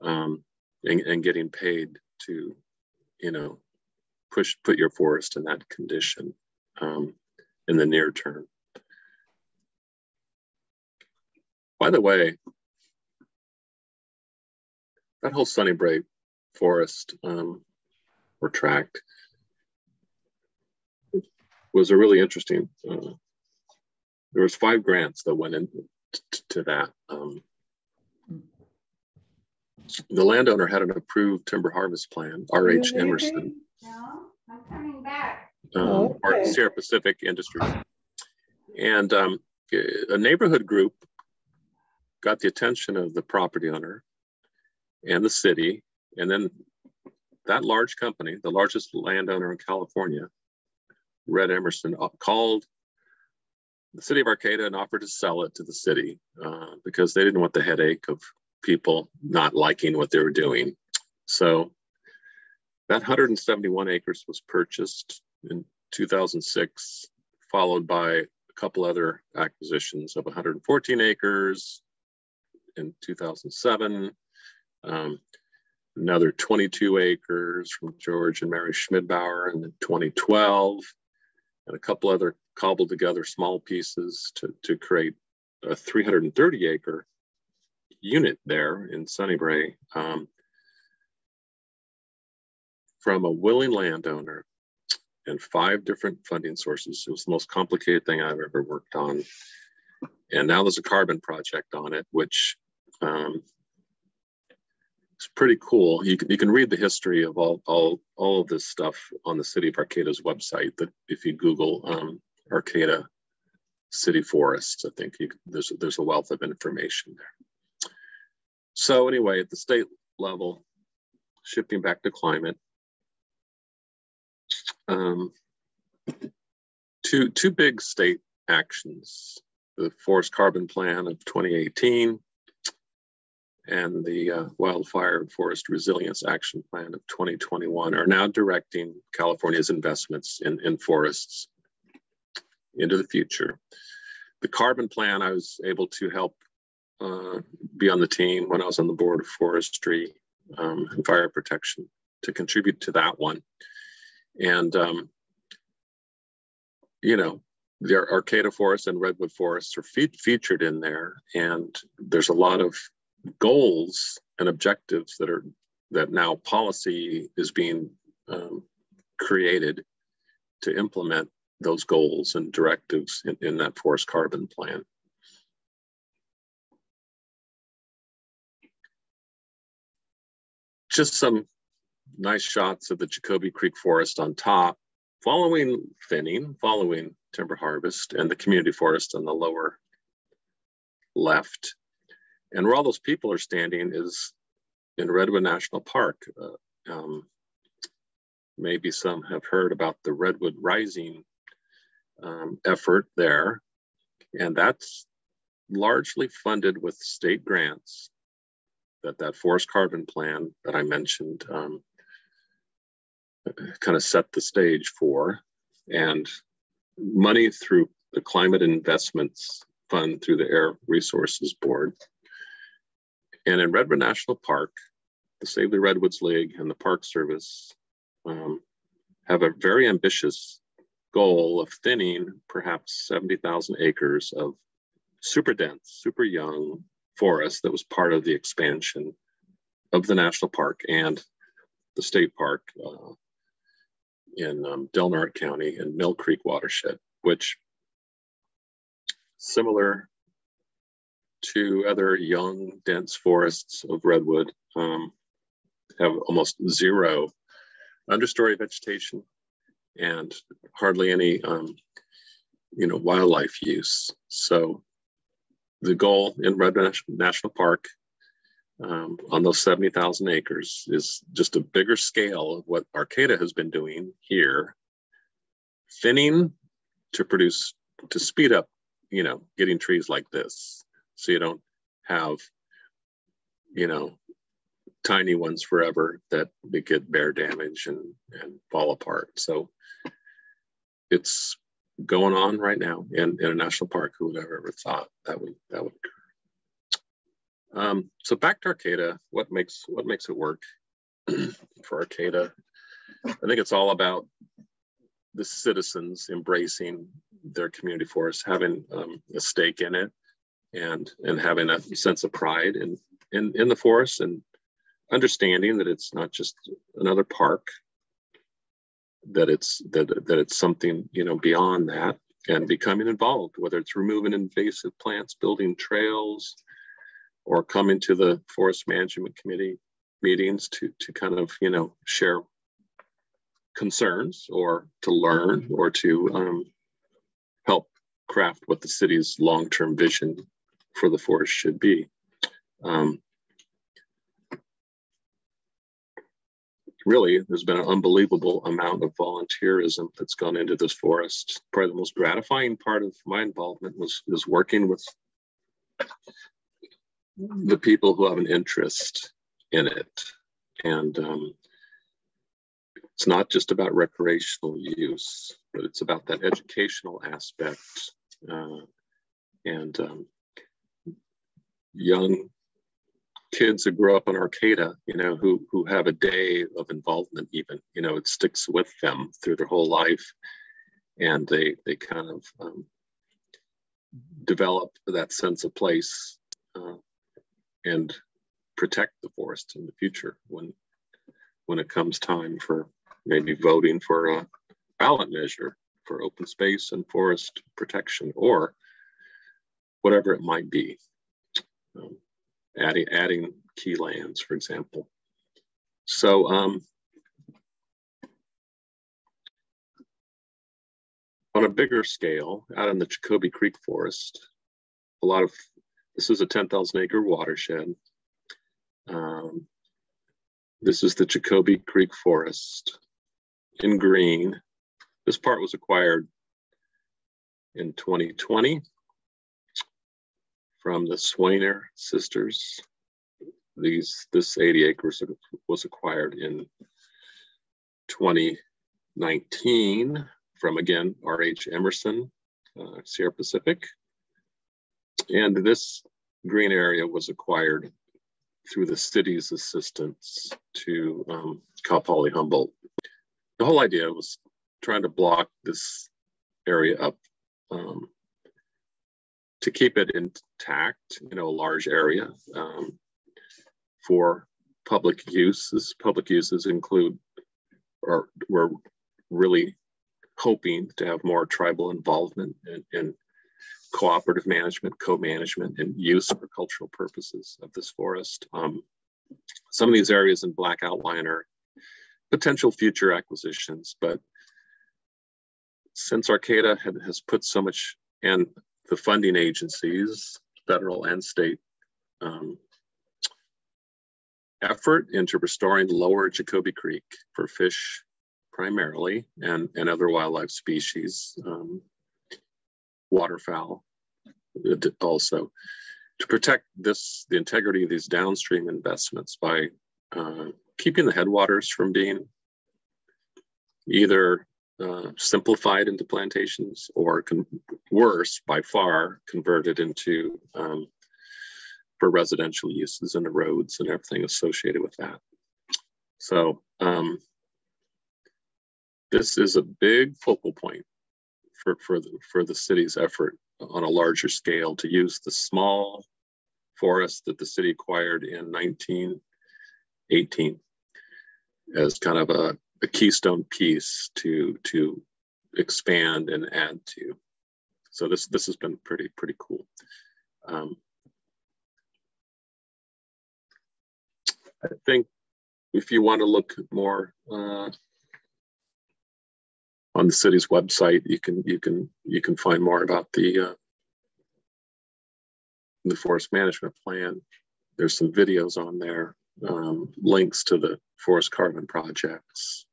um, and, and getting paid to, you know, push put your forest in that condition um, in the near term. By the way, that whole Sunnybrae forest um, or tract was a really interesting. Uh, there was five grants that went into to that. Um, the landowner had an approved timber harvest plan, R H Emerson. No, I'm coming back. Um, okay. Or Sierra Pacific Industries. And um, a neighborhood group got the attention of the property owner and the city. And then that large company, the largest landowner in California, Red Emerson, called the city of Arcata and offered to sell it to the city uh, because they didn't want the headache of people not liking what they were doing. So that one hundred seventy-one acres was purchased in two thousand six, followed by a couple other acquisitions of one hundred fourteen acres in two thousand seven, um, another twenty-two acres from George and Mary Schmidbauer in twenty twelve, and a couple other cobbled together small pieces to, to create a three hundred thirty acre unit there in Sunnybrae um, from a willing landowner and five different funding sources. It was the most complicated thing I've ever worked on. And now there's a carbon project on it, which um, is pretty cool. You can, you can read the history of all, all, all of this stuff on the city of Arcata's website, that if you Google um, Arcata City Forests, I think you, there's, there's a wealth of information there. So anyway, at the state level, shifting back to climate, um, two, two big state actions, the Forest Carbon Plan of twenty eighteen and the uh, Wildfire and Forest Resilience Action Plan of twenty twenty-one are now directing California's investments in, in forests into the future. The carbon plan, I was able to help uh, be on the team when I was on the board of forestry um, and fire protection to contribute to that one. And, um, you know, the Arcata Forest and Redwood Forests are fe featured in there. And there's a lot of goals and objectives that are, that now policy is being um, created to implement those goals and directives in, in that forest carbon plan. Just some nice shots of the Jacoby Creek Forest on top, following thinning, following timber harvest, and the community forest on the lower left. And where all those people are standing is in Redwood National Park. Uh, um, maybe some have heard about the Redwood Rising um, effort there. And that's largely funded with state grants that that forest carbon plan that I mentioned um, kind of set the stage for, and money through the Climate Investments Fund through the Air Resources Board. And in Redwood National Park, the Save the Redwoods League and the Park Service um, have a very ambitious goal of thinning perhaps seventy thousand acres of super dense, super young forest that was part of the expansion of the national park and the state park uh, in um, Del Norte County and Mill Creek watershed, which, similar to other young, dense forests of redwood, um, have almost zero understory vegetation and hardly any, um, you know, wildlife use. So the goal in Redwood National Park um, on those seventy thousand acres is just a bigger scale of what Arcata has been doing here, thinning to produce, to speed up, you know, getting trees like this. So you don't have, you know, tiny ones forever that they get bear damage and, and fall apart. So it's going on right now in, in a national park. Who would have ever thought that would that would occur? Um, so back to Arcata. What makes what makes it work for Arcata? I think it's all about the citizens embracing their community forests, having um, a stake in it, and and having a sense of pride in, in, in the forest, and understanding that it's not just another park, that it's that that it's something, you know, beyond that, and becoming involved, whether it's removing invasive plants, building trails, or coming to the Forest Management Committee meetings to to kind of, you know, share concerns, or to learn, or to um, help craft what the city's long-term vision for the forest should be. Um, really, there's been an unbelievable amount of volunteerism that's gone into this forest. Probably the most gratifying part of my involvement was, was working with the people who have an interest in it. And um, it's not just about recreational use, but it's about that educational aspect. Uh, and um, young kids who grow up in Arcata, you know, who, who have a day of involvement even, you know, it sticks with them through their whole life. And they, they kind of um, develop that sense of place uh, and protect the forest in the future when, when it comes time for maybe voting for a ballot measure for open space and forest protection, or whatever it might be, um, adding, adding key lands, for example. So um, on a bigger scale, out in the Jacoby Creek forest, a lot of, this is a ten thousand acre watershed. Um, This is the Jacoby Creek Forest in green. This part was acquired in twenty twenty from the Swainer sisters. These, this eighty acres was acquired in twenty nineteen from, again, R H Emerson, uh, Sierra Pacific. And this green area was acquired through the city's assistance to um, Cal Poly Humboldt. The whole idea was trying to block this area up um, to keep it intact, you know, a large area um, for public uses. Public uses include, or we're really hoping to have more tribal involvement and, and cooperative management, co-management, and use for cultural purposes of this forest. Um, some of these areas in black outline are potential future acquisitions, but since Arcata had, has put so much, and the funding agencies, federal and state, um, effort into restoring lower Jacoby Creek for fish primarily, and, and other wildlife species, um, waterfowl also, to protect this, the integrity of these downstream investments by uh, keeping the headwaters from being either uh, simplified into plantations, or worse by far, converted into um, for residential uses, and the roads and everything associated with that. So um, this is a big focal point For, for, the, for the city's effort on a larger scale to use the small forest that the city acquired in nineteen eighteen as kind of a, a keystone piece to, to expand and add to. So this, this has been pretty, pretty cool. Um, I think if you want to look more uh, on the city's website, you can you can you can find more about the uh, the forest management plan. There's some videos on there, um, links to the forest carbon projects,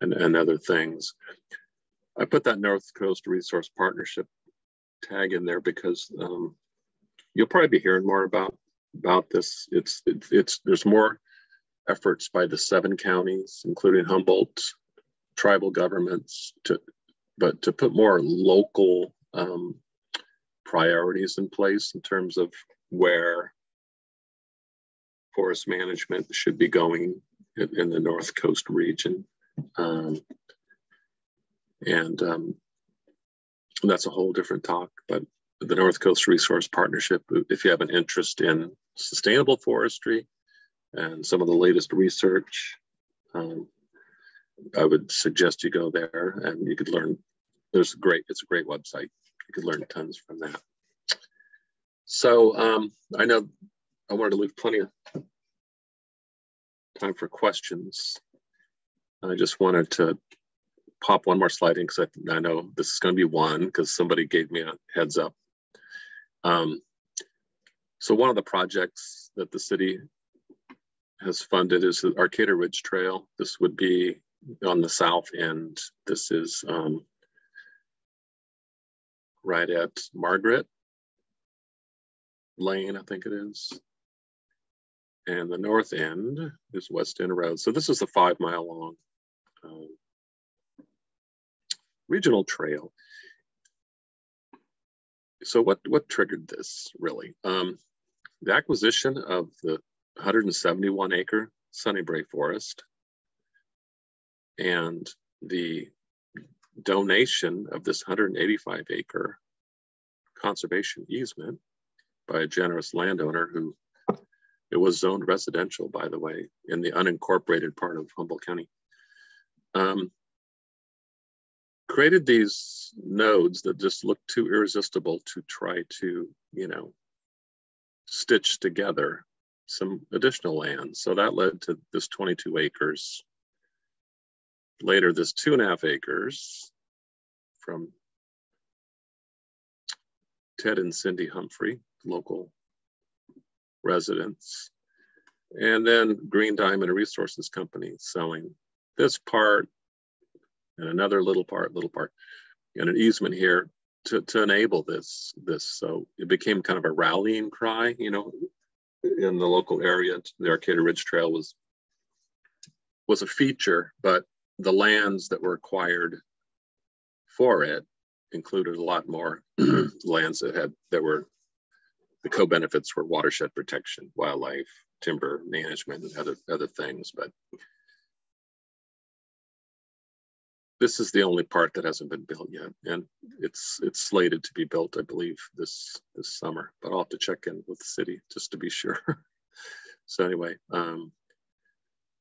and, and other things. I put that North Coast Resource Partnership tag in there because um, you'll probably be hearing more about about this. It's, it's it's there's more efforts by the seven counties, including Humboldt, tribal governments, to, but to put more local um, priorities in place in terms of where forest management should be going in, in the North Coast region. Um, and um, that's a whole different talk, but the North Coast Resource Partnership, if you have an interest in sustainable forestry and some of the latest research, um, I would suggest you go there and you could learn. There's a great, it's a great website. You could learn tons from that. So um, I know I wanted to leave plenty of time for questions. I just wanted to pop one more slide in because I, I know this is going to be one because somebody gave me a heads up. Um, so one of the projects that the city has funded is the Arcata Ridge Trail. This would be on the south end. This is um, right at Margaret Lane, I think it is. And the north end is West End Road. So this is a five mile long um, regional trail. So what, what triggered this really? Um, the acquisition of the one hundred seventy-one acre Sunnybrae forest and the donation of this one hundred eighty-five acre conservation easement by a generous landowner who, it was zoned residential, by the way, in the unincorporated part of Humboldt County, um, created these nodes that just looked too irresistible to try to, you know, stitch together some additional land. So that led to this twenty-two acres. Later, this two and a half acres from Ted and Cindy Humphrey, local residents. And then Green Diamond Resources Company selling this part and another little part, little part, and an easement here to, to enable this, this. So it became kind of a rallying cry, you know, in the local area. The Arcata Ridge Trail was, was a feature, but the lands that were acquired for it included a lot more lands that had, that were, the co-benefits were watershed protection, wildlife, timber management, and other, other things. But this is the only part that hasn't been built yet. And it's it's slated to be built, I believe, this, this summer. But I'll have to check in with the city just to be sure. So anyway, um,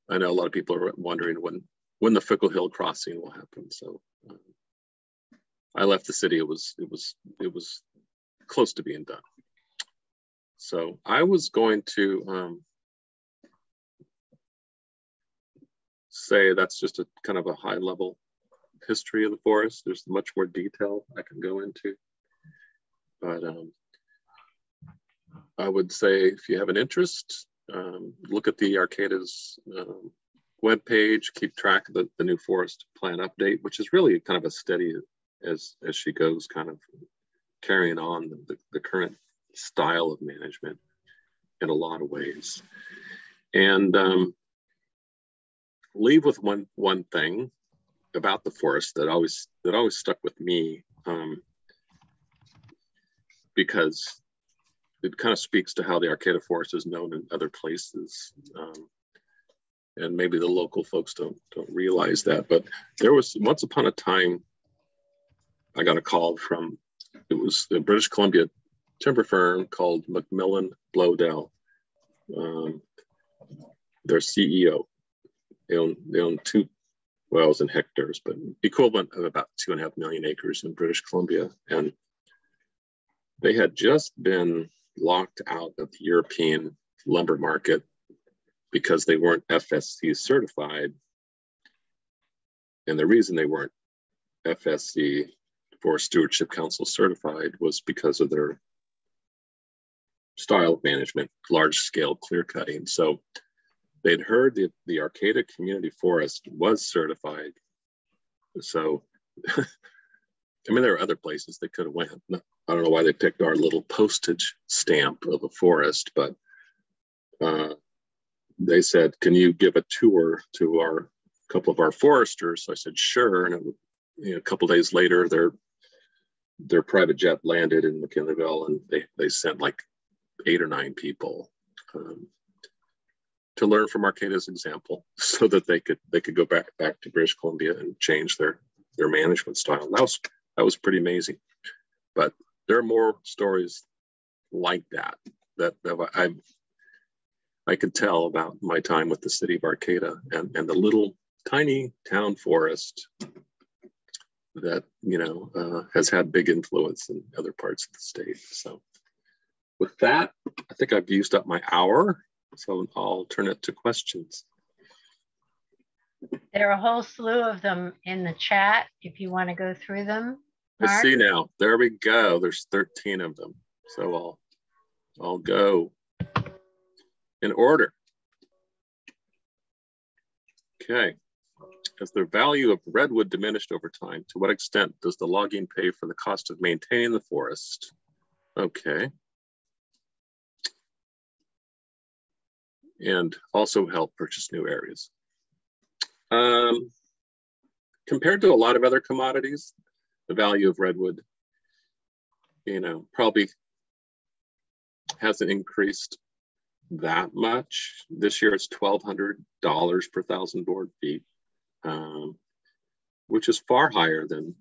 I know a lot of people are wondering when, when the Fickle Hill crossing will happen. So um, I left the city, it was, it was, it was close to being done. So I was going to um, say that's just a kind of a high level history of the forest. There's much more detail I can go into. But um, I would say if you have an interest, um, look at the Arcata's um, webpage, keep track of the, the new forest plan update, which is really kind of a steady as, as she goes, kind of carrying on the, the, the current style of management in a lot of ways. And um, leave with one one thing about the forest that always that always stuck with me, um, because it kind of speaks to how the Arcata Forest is known in other places, um, and maybe the local folks don't don't realize that. But there was once upon a time, I got a call from, it was the British Columbia timber firm called McMillan Blowdell, um, their C E O. They own, they own two wells in hectares, but equivalent of about two and a half million acres in British Columbia. And they had just been locked out of the European lumber market because they weren't F S C certified. And the reason they weren't F S C, Forest Stewardship Council certified, was because of their style of management, large scale clear cutting. So they'd heard that the Arcata Community Forest was certified. So, I mean, there are other places they could have went. I don't know why they picked our little postage stamp of a forest, but uh, they said, can you give a tour to our couple of our foresters? So I said, sure. And it, you know, a couple of days later, their, their private jet landed in McKinleyville and they, they sent like eight or nine people um, to learn from Arcata's example, so that they could they could go back back to British Columbia and change their their management style. And that was that was pretty amazing. But there are more stories like that that, that I I could tell about my time with the city of Arcata and and the little tiny town forest that you know uh, has had big influence in other parts of the state. So with that, I think I've used up my hour. So I'll turn it to questions. There are a whole slew of them in the chat if you want to go through them. Mark? I see now. There we go. There's thirteen of them. So I'll I'll go in order. Okay. Has the value of redwood diminished over time? To what extent does the logging pay for the cost of maintaining the forest? Okay. And also help purchase new areas. Um, compared to a lot of other commodities, the value of redwood, you know, probably hasn't increased that much. This year it's twelve hundred dollars per thousand board feet, um, which is far higher than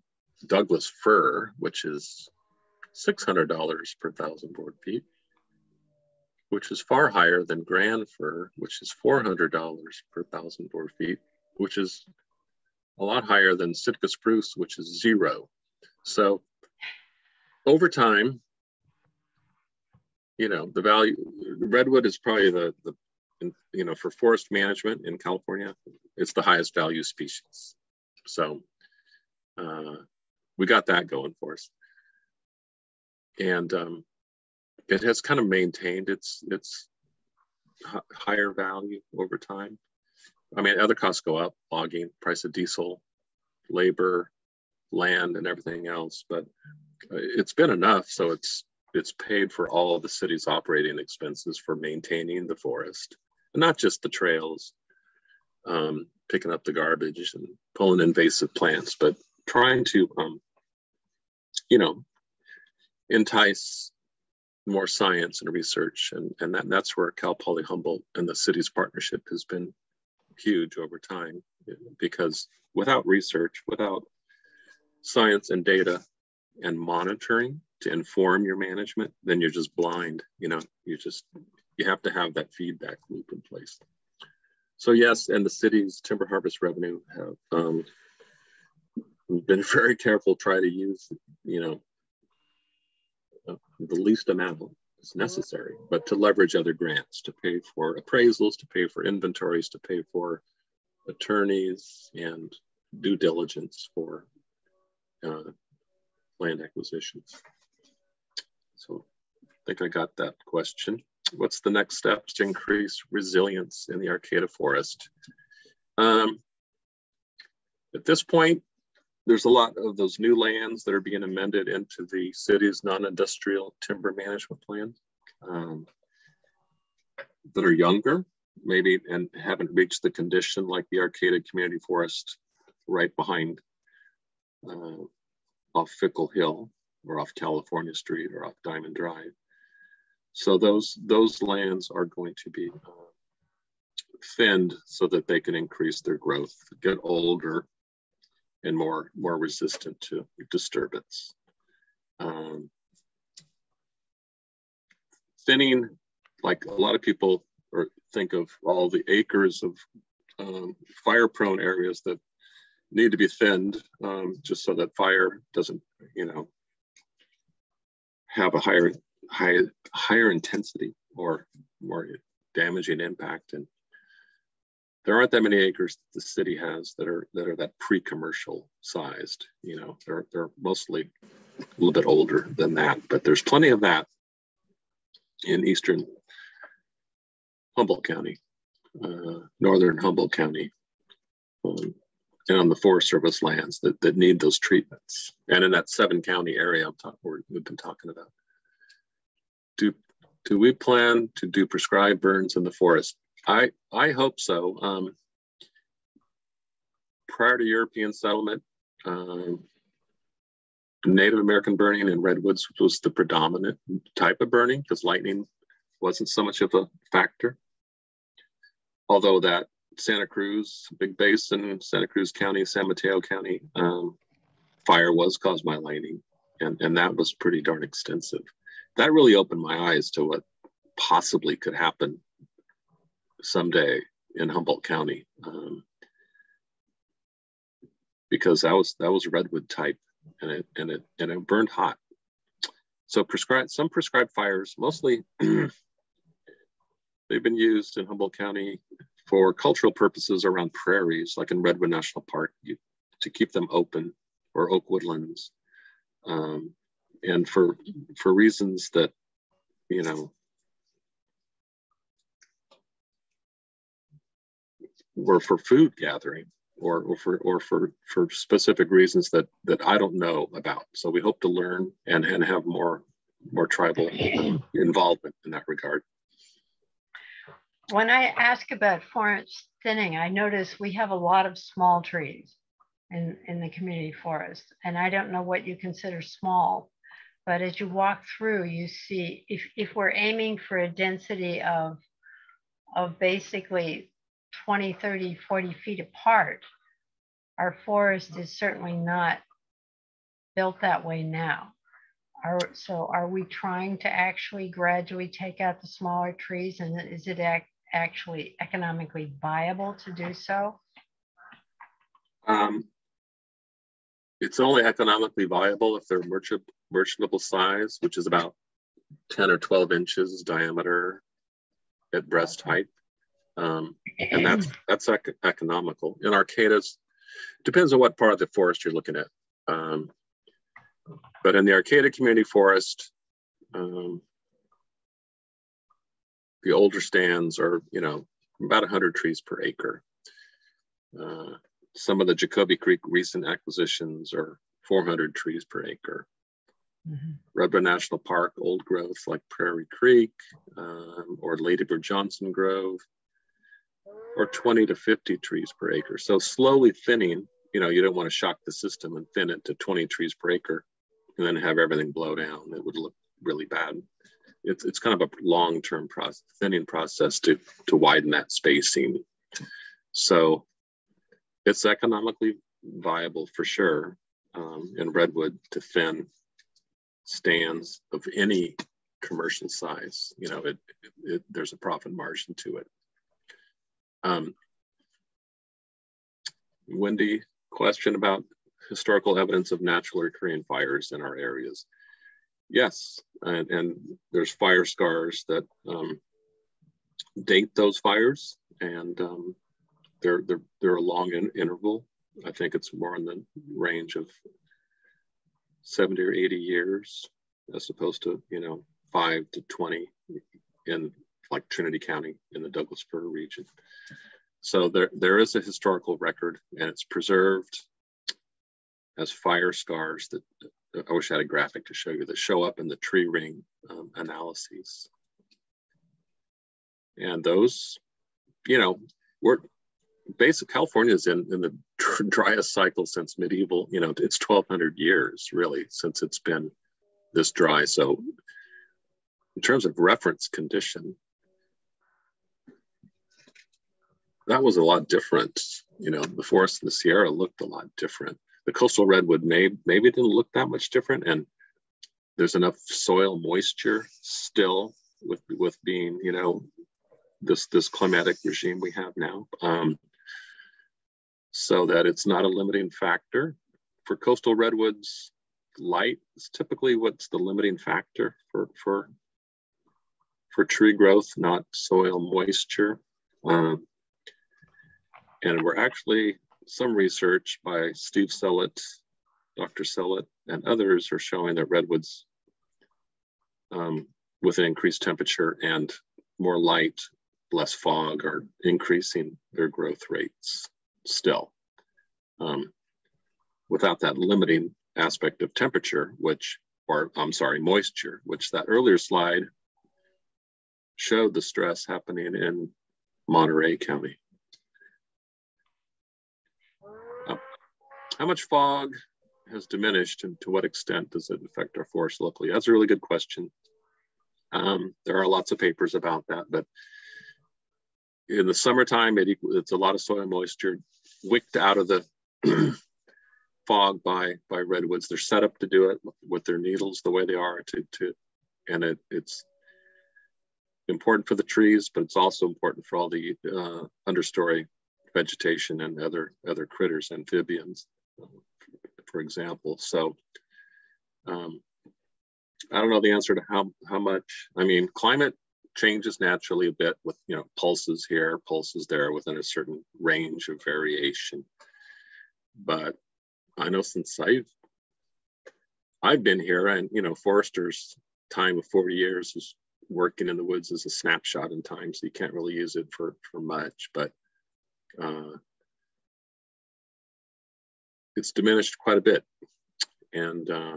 Douglas fir, which is six hundred dollars per thousand board feet, which is far higher than grand fir, which is four hundred dollars per thousand board feet, which is a lot higher than Sitka spruce, which is zero. So over time, you know, the value, redwood is probably the, the you know, for forest management in California, it's the highest value species. So uh, we got that going for us. And, um, it has kind of maintained its its higher value over time. I mean, other costs go up: logging, price of diesel, labor, land, and everything else. But it's been enough, so it's it's paid for all of the city's operating expenses for maintaining the forest, and not just the trails, um, picking up the garbage and pulling invasive plants, but trying to, um, you know, entice more science and research, and, and that, that's where Cal Poly Humboldt and the city's partnership has been huge over time, because without research, without science and data and monitoring to inform your management, then you're just blind, you know, you just, you have to have that feedback loop in place. So yes, and the city's timber harvest revenue have um, been very careful, try to use, you know, the least amount is necessary, but to leverage other grants, to pay for appraisals, to pay for inventories, to pay for attorneys and due diligence for uh, land acquisitions. So I think I got that question. What's the next steps to increase resilience in the Arcata forest? Um, at this point, there's a lot of those new lands that are being amended into the city's non-industrial timber management plan um, that are younger, maybe, and haven't reached the condition like the Arcata Community Forest right behind uh, off Fickle Hill or off California Street or off Diamond Drive. So those, those lands are going to be uh, thinned so that they can increase their growth, get older, and more, more resistant to disturbance. Um, thinning, like a lot of people or think of all the acres of um, fire-prone areas that need to be thinned um, just so that fire doesn't, you know, have a higher, high, higher intensity or more damaging impact. And there aren't that many acres that the city has that are that are that pre-commercial sized. You know, they're they're mostly a little bit older than that, but there's plenty of that in eastern Humboldt County, uh, northern Humboldt County, um, and on the Forest Service lands that that need those treatments. And in that seven county area I'm talking, we've been talking about. Do do we plan to do prescribed burns in the forest? I, I hope so. Um, prior to European settlement, uh, Native American burning in redwoods was the predominant type of burning because lightning wasn't so much of a factor. although that Santa Cruz, Big Basin, Santa Cruz County, San Mateo County um, fire was caused by lightning, and, and that was pretty darn extensive. That really opened my eyes to what possibly could happen someday in Humboldt County, um, because that was that was redwood type, and it and it and it burned hot. So prescribed some prescribed fires, mostly they've been used in Humboldt County for cultural purposes around prairies, like in Redwood National Park, you, to keep them open, or oak woodlands, um, and for for reasons that, you know, were for food gathering, or, or for or for for specific reasons that that I don't know about. So we hope to learn and and have more more tribal um, involvement in that regard. When I ask about forest thinning, I notice we have a lot of small trees in in the community forest, and I don't know what you consider small, but as you walk through, you see if if we're aiming for a density of of basically twenty, thirty, forty feet apart, our forest is certainly not built that way now. Are, so are we trying to actually gradually take out the smaller trees, and is it ac actually economically viable to do so? Um, it's only economically viable if they're merchant, merchantable size, which is about ten or twelve inches diameter at breast height. Um, and that's that's ec economical. In Arcatas, depends on what part of the forest you're looking at. Um, but in the Arcata Community Forest, um, the older stands are, you know, about one hundred trees per acre. Uh, some of the Jacoby Creek recent acquisitions are four hundred trees per acre. Mm-hmm. Redwood National Park, old growth like Prairie Creek um, or Ladybird Johnson Grove, or twenty to fifty trees per acre. So slowly thinning, you know, you don't want to shock the system and thin it to twenty trees per acre and then have everything blow down. It would look really bad. It's, it's kind of a long-term process, thinning process to, to widen that spacing. So it's economically viable for sure um, in Redwood to thin stands of any commercial size. You know, it, it, it, there's a profit margin to it. Um, Wendy, question about historical evidence of natural occurring fires in our areas. Yes, and, and there's fire scars that um, date those fires, and um, they're, they're, they're a long in interval. I think it's more in the range of seventy or eighty years as opposed to, you know, five to twenty in like Trinity County in the Douglas-Fir region. So there, there is a historical record, and it's preserved as fire scars that, I wish I had a graphic to show you, that show up in the tree ring um, analyses. And those, you know, we're, basic California is in, in the driest cycle since medieval, you know, it's twelve hundred years really since it's been this dry. So in terms of reference condition, that was a lot different. You know, the forest in the Sierra looked a lot different. The coastal redwood may, maybe didn't look that much different, and there's enough soil moisture still with, with being, you know, this, this climatic regime we have now, um, so that it's not a limiting factor. For coastal redwoods, light is typically what's the limiting factor for, for, for tree growth, not soil moisture. Um, And we're actually, some research by Steve Sellett, Doctor Sellett, and others are showing that redwoods um, with an increased temperature and more light, less fog, are increasing their growth rates still. Um, without that limiting aspect of temperature, which, or I'm sorry, moisture, which that earlier slide showed the stress happening in Monterey County. How much fog has diminished, and to what extent does it affect our forest locally? That's a really good question. Um, there are lots of papers about that, but in the summertime, it equal, it's a lot of soil moisture wicked out of the fog by by redwoods. They're set up to do it with their needles the way they are to to, and it it's important for the trees, but it's also important for all the uh, understory vegetation and other other critters, amphibians, for example. So um, I don't know the answer to how how much. I mean, climate changes naturally a bit with, you know, pulses here, pulses there within a certain range of variation. But I know since I've I've been here, and you know, Forrester's time of forty years is working in the woods is a snapshot in time, so you can't really use it for for much. But uh, it's diminished quite a bit, and uh,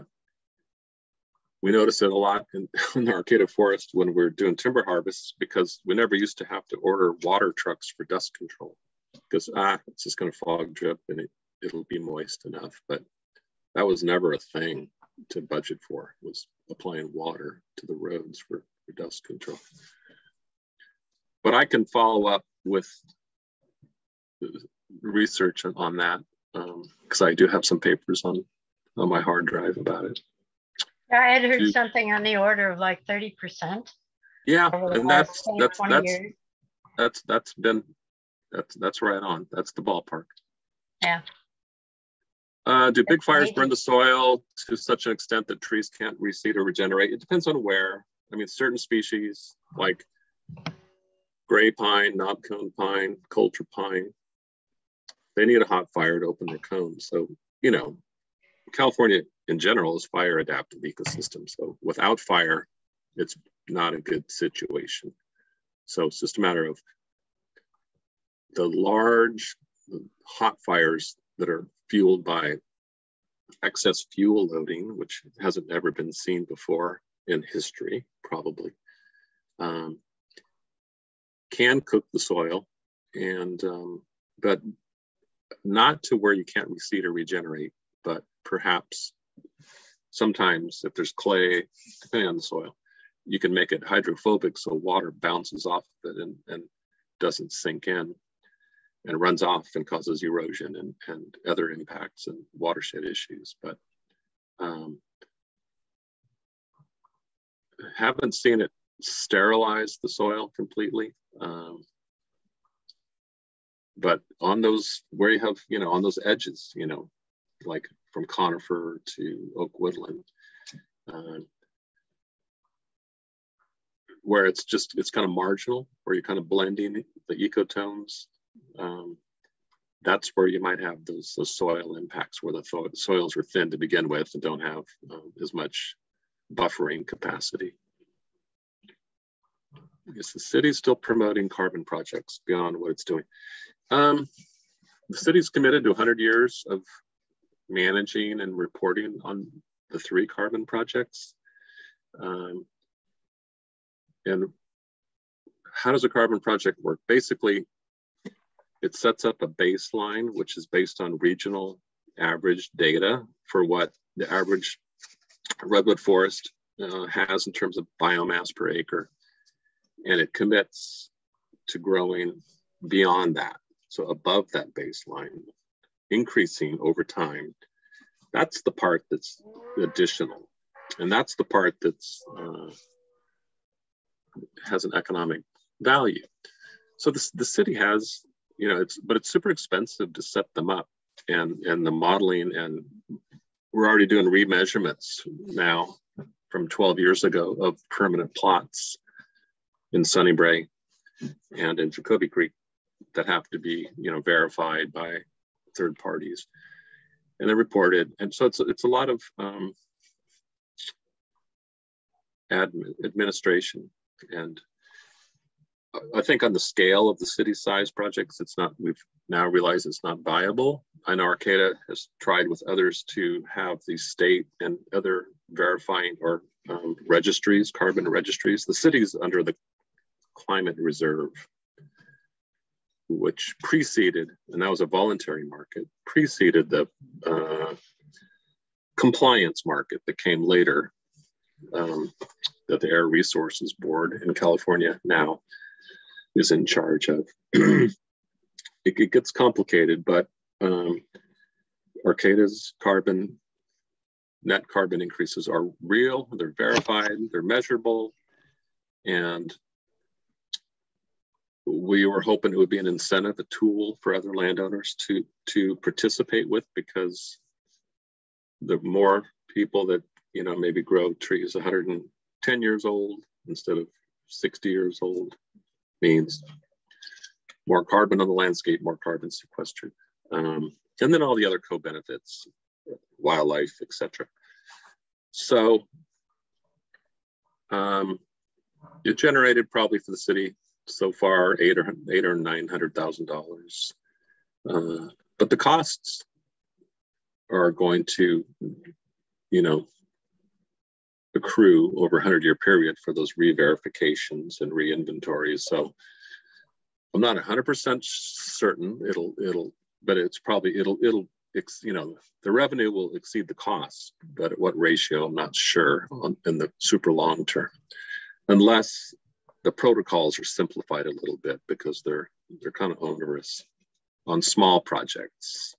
we notice it a lot in, in the Arcata Forest when we're doing timber harvests, because we never used to have to order water trucks for dust control, because ah, it's just going to fog drip and it it'll be moist enough. But that was never a thing to budget for, was applying water to the roads for for dust control. But I can follow up with research on that, because um, I do have some papers on, on my hard drive about it. Yeah, I had heard you, something on the order of like thirty percent. Yeah, and that's that's that's, that's that's been that's that's right on. That's the ballpark. Yeah. Uh, do big fires burn the soil to such an extent that trees can't reseed or regenerate? It depends on where. I mean, certain species like gray pine, knobcone pine, coulter pine, they need a hot fire to open their cones. So, you know, California in general is fire adaptive ecosystem. So without fire, it's not a good situation. So it's just a matter of the large hot fires that are fueled by excess fuel loading, which hasn't ever been seen before in history, probably, um, can cook the soil, and um, but not to where you can't reseed or regenerate, but perhaps sometimes if there's clay, depending on the soil, you can make it hydrophobic so water bounces off of it and, and doesn't sink in and runs off and causes erosion and, and other impacts and watershed issues. But um, haven't seen it sterilize the soil completely, um, but on those where you have, you know, on those edges, you know, like from conifer to oak woodland, uh, where it's just, it's kind of marginal, where you're kind of blending the ecotones, um, that's where you might have those, those soil impacts, where the soils were thin to begin with and don't have uh, as much buffering capacity. I guess the city's still promoting carbon projects beyond what it's doing. Um, the city's committed to one hundred years of managing and reporting on the three carbon projects. Um, and how does a carbon project work? Basically, it sets up a baseline, which is based on regional average data for what the average redwood forest uh, has in terms of biomass per acre, and it commits to growing beyond that, so above that baseline, increasing over time. That's the part that's additional, and that's the part that's uh, has an economic value. So this the city has, you know, it's but it's super expensive to set them up, and and the modeling, and we're already doing remeasurements now from twelve years ago of permanent plots in Sunnybrae and in Jacoby Creek that have to be, you know, verified by third parties, and they're reported. And so it's it's a lot of um, admin, administration, and I think on the scale of the city size projects, it's not. We've now realized it's not viable. I know Arcata has tried with others to have the state and other verifying or um, registries, carbon registries. The city's under the climate reserve, which preceded, and that was a voluntary market, preceded the uh, compliance market that came later, um, that the Air Resources Board in California now is in charge of. it, it gets complicated, but um, Arcata's carbon, net carbon increases are real, they're verified, they're measurable, and we were hoping it would be an incentive, a tool for other landowners to, to participate with, because the more people that, you know, maybe grow trees one hundred ten years old instead of sixty years old means more carbon on the landscape, more carbon sequestered. Um, and then all the other co-benefits, wildlife, et cetera. So um, it generated probably for the city so far eight or eight or nine hundred thousand uh, dollars, but the costs are going to, you know, accrue over a hundred-year period for those re-verifications and re-inventories. So I'm not a hundred percent certain it'll it'll, but it's probably it'll it'll you know the revenue will exceed the costs, but at what ratio I'm not sure on, in the super long term, unless the protocols are simplified a little bit, because they're they're kind of onerous on small projects.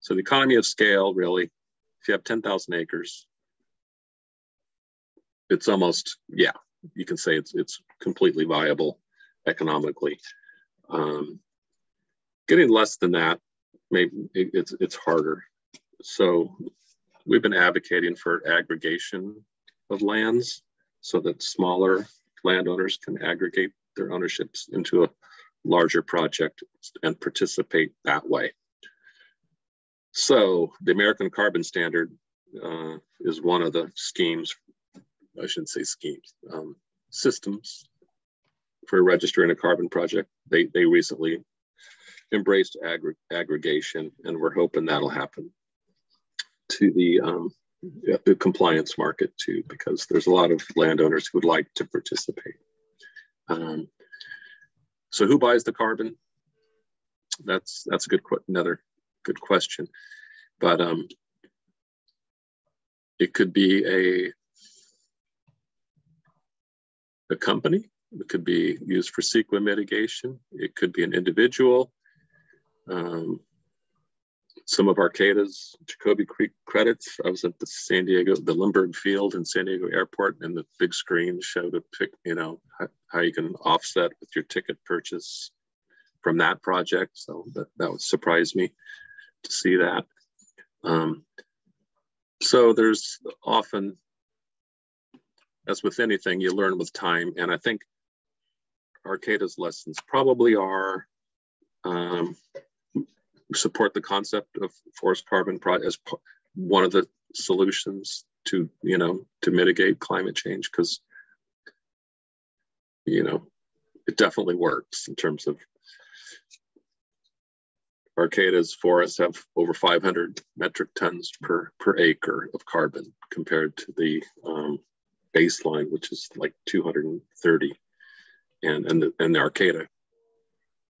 So the economy of scale, really, if you have ten thousand acres, it's almost, yeah, you can say it's it's completely viable economically. Um, getting less than that, maybe it, it's it's harder. So we've been advocating for aggregation of lands so that smaller landowners can aggregate their ownerships into a larger project and participate that way. So the American Carbon Standard uh, is one of the schemes, I shouldn't say schemes, um, systems for registering a carbon project. They, they recently embraced aggr aggregation, and we're hoping that'll happen to the um, the compliance market too, because there's a lot of landowners who would like to participate. Um, so who buys the carbon? That's that's a good another good question, but um, it could be a a company. It could be used for CEQA mitigation. It could be an individual. Um, Some of Arcata's Jacoby Creek credits. I was at the San Diego, the Lindbergh Field in San Diego Airport, and the big screen showed a pic, you know, how, how you can offset with your ticket purchase from that project. So that, that would surprise me to see that. Um, so there's often, as with anything, you learn with time. And I think Arcata's lessons probably are, um, support the concept of forest carbon as one of the solutions to, you know, to mitigate climate change, because, you know, it definitely works in terms of Arcata's forests have over five hundred metric tons per, per acre of carbon compared to the um, baseline, which is like two hundred thirty. And, and, the, and the Arcata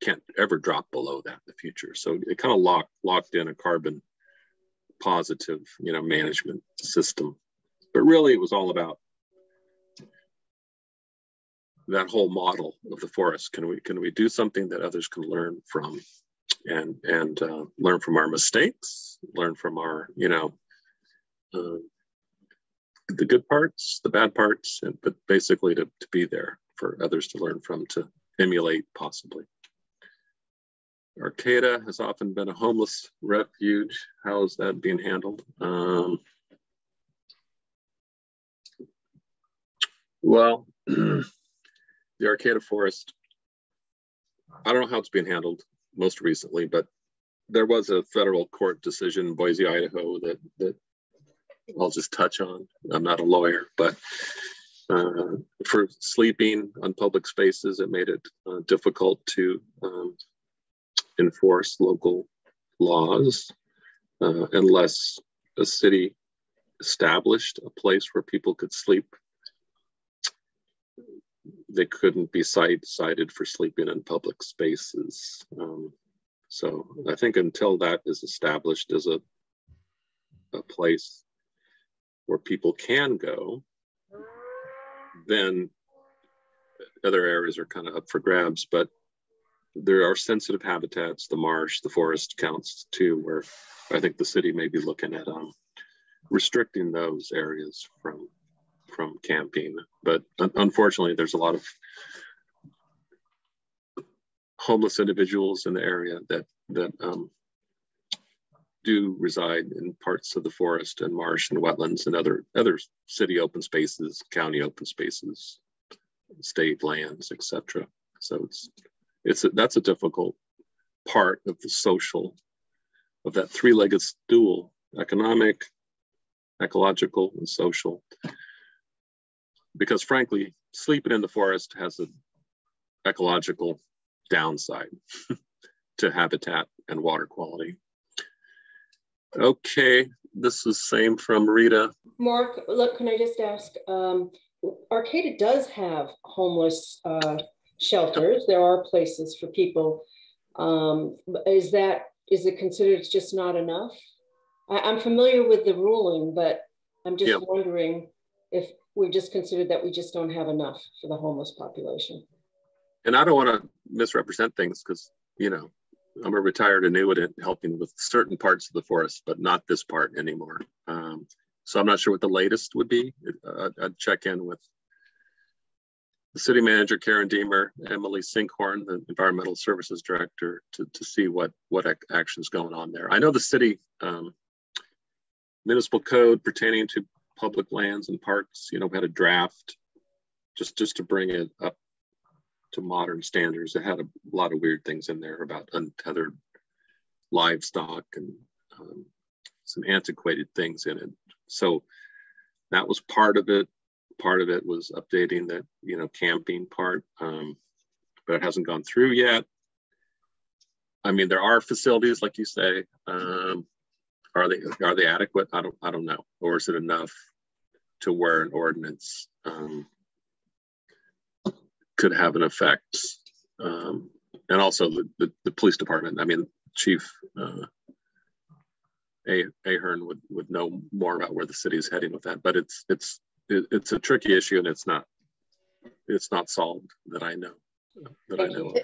can't ever drop below that in the future. So it kind of locked locked in a carbon positive, you know, management system. But really it was all about that whole model of the forest. Can we can we do something that others can learn from, and and uh, learn from our mistakes, learn from our, you know, uh, the good parts, the bad parts, and but basically to, to be there for others to learn from, to emulate possibly. Arcata has often been a homeless refuge. How is that being handled? Um, well, the Arcata Forest, I don't know how it's being handled most recently, but there was a federal court decision in Boise, Idaho that, that I'll just touch on. I'm not a lawyer, but uh, for sleeping on public spaces, it made it uh, difficult to um, enforce local laws uh, unless a city established a place where people could sleep. They couldn't be site cited for sleeping in public spaces. Um, so I think until that is established as a, a place where people can go, then other areas are kind of up for grabs, but there are sensitive habitats, the marsh, the forest counts too, where I think the city may be looking at um, restricting those areas from from camping. But unfortunately, there's a lot of homeless individuals in the area that that um, do reside in parts of the forest and marsh and wetlands and other other city open spaces, county open spaces, state lands, et cetera. So it's it's a, that's a difficult part of the social, of that three-legged stool: economic, ecological, and social. Because frankly, sleeping in the forest has an ecological downside to habitat and water quality. Okay, this is same from Rita. Mark, look, can I just ask, um, Arcata does have homeless uh, shelters. There are places for people. Um, is that, is it considered it's just not enough? I, I'm familiar with the ruling, but I'm just yeah. wondering if we've just considered that we just don't have enough for the homeless population. And I don't want to misrepresent things because, you know, I'm a retired annuitant helping with certain parts of the forest, but not this part anymore. Um, so I'm not sure what the latest would be. Uh, I'd check in with the city manager, Karen Deemer, Emily Sinkhorn, the environmental services director, to, to see what, what action is going on there. I know the city um, municipal code pertaining to public lands and parks, you know, had a draft just, just to bring it up to modern standards. It had a lot of weird things in there about untethered livestock and um, some antiquated things in it. So that was part of it. Part of it was updating that, you know, camping part, um, but it hasn't gone through yet. I mean, there are facilities, like you say. Um, are they are they adequate? I don't I don't know. Or is it enough to where an ordinance Um, could have an effect? Um, and also the, the, the police department. I mean, Chief uh, Ahern would, would know more about where the city is heading with that, but it's, it's, it's a tricky issue and it's not, it's not solved that I know, that I know of.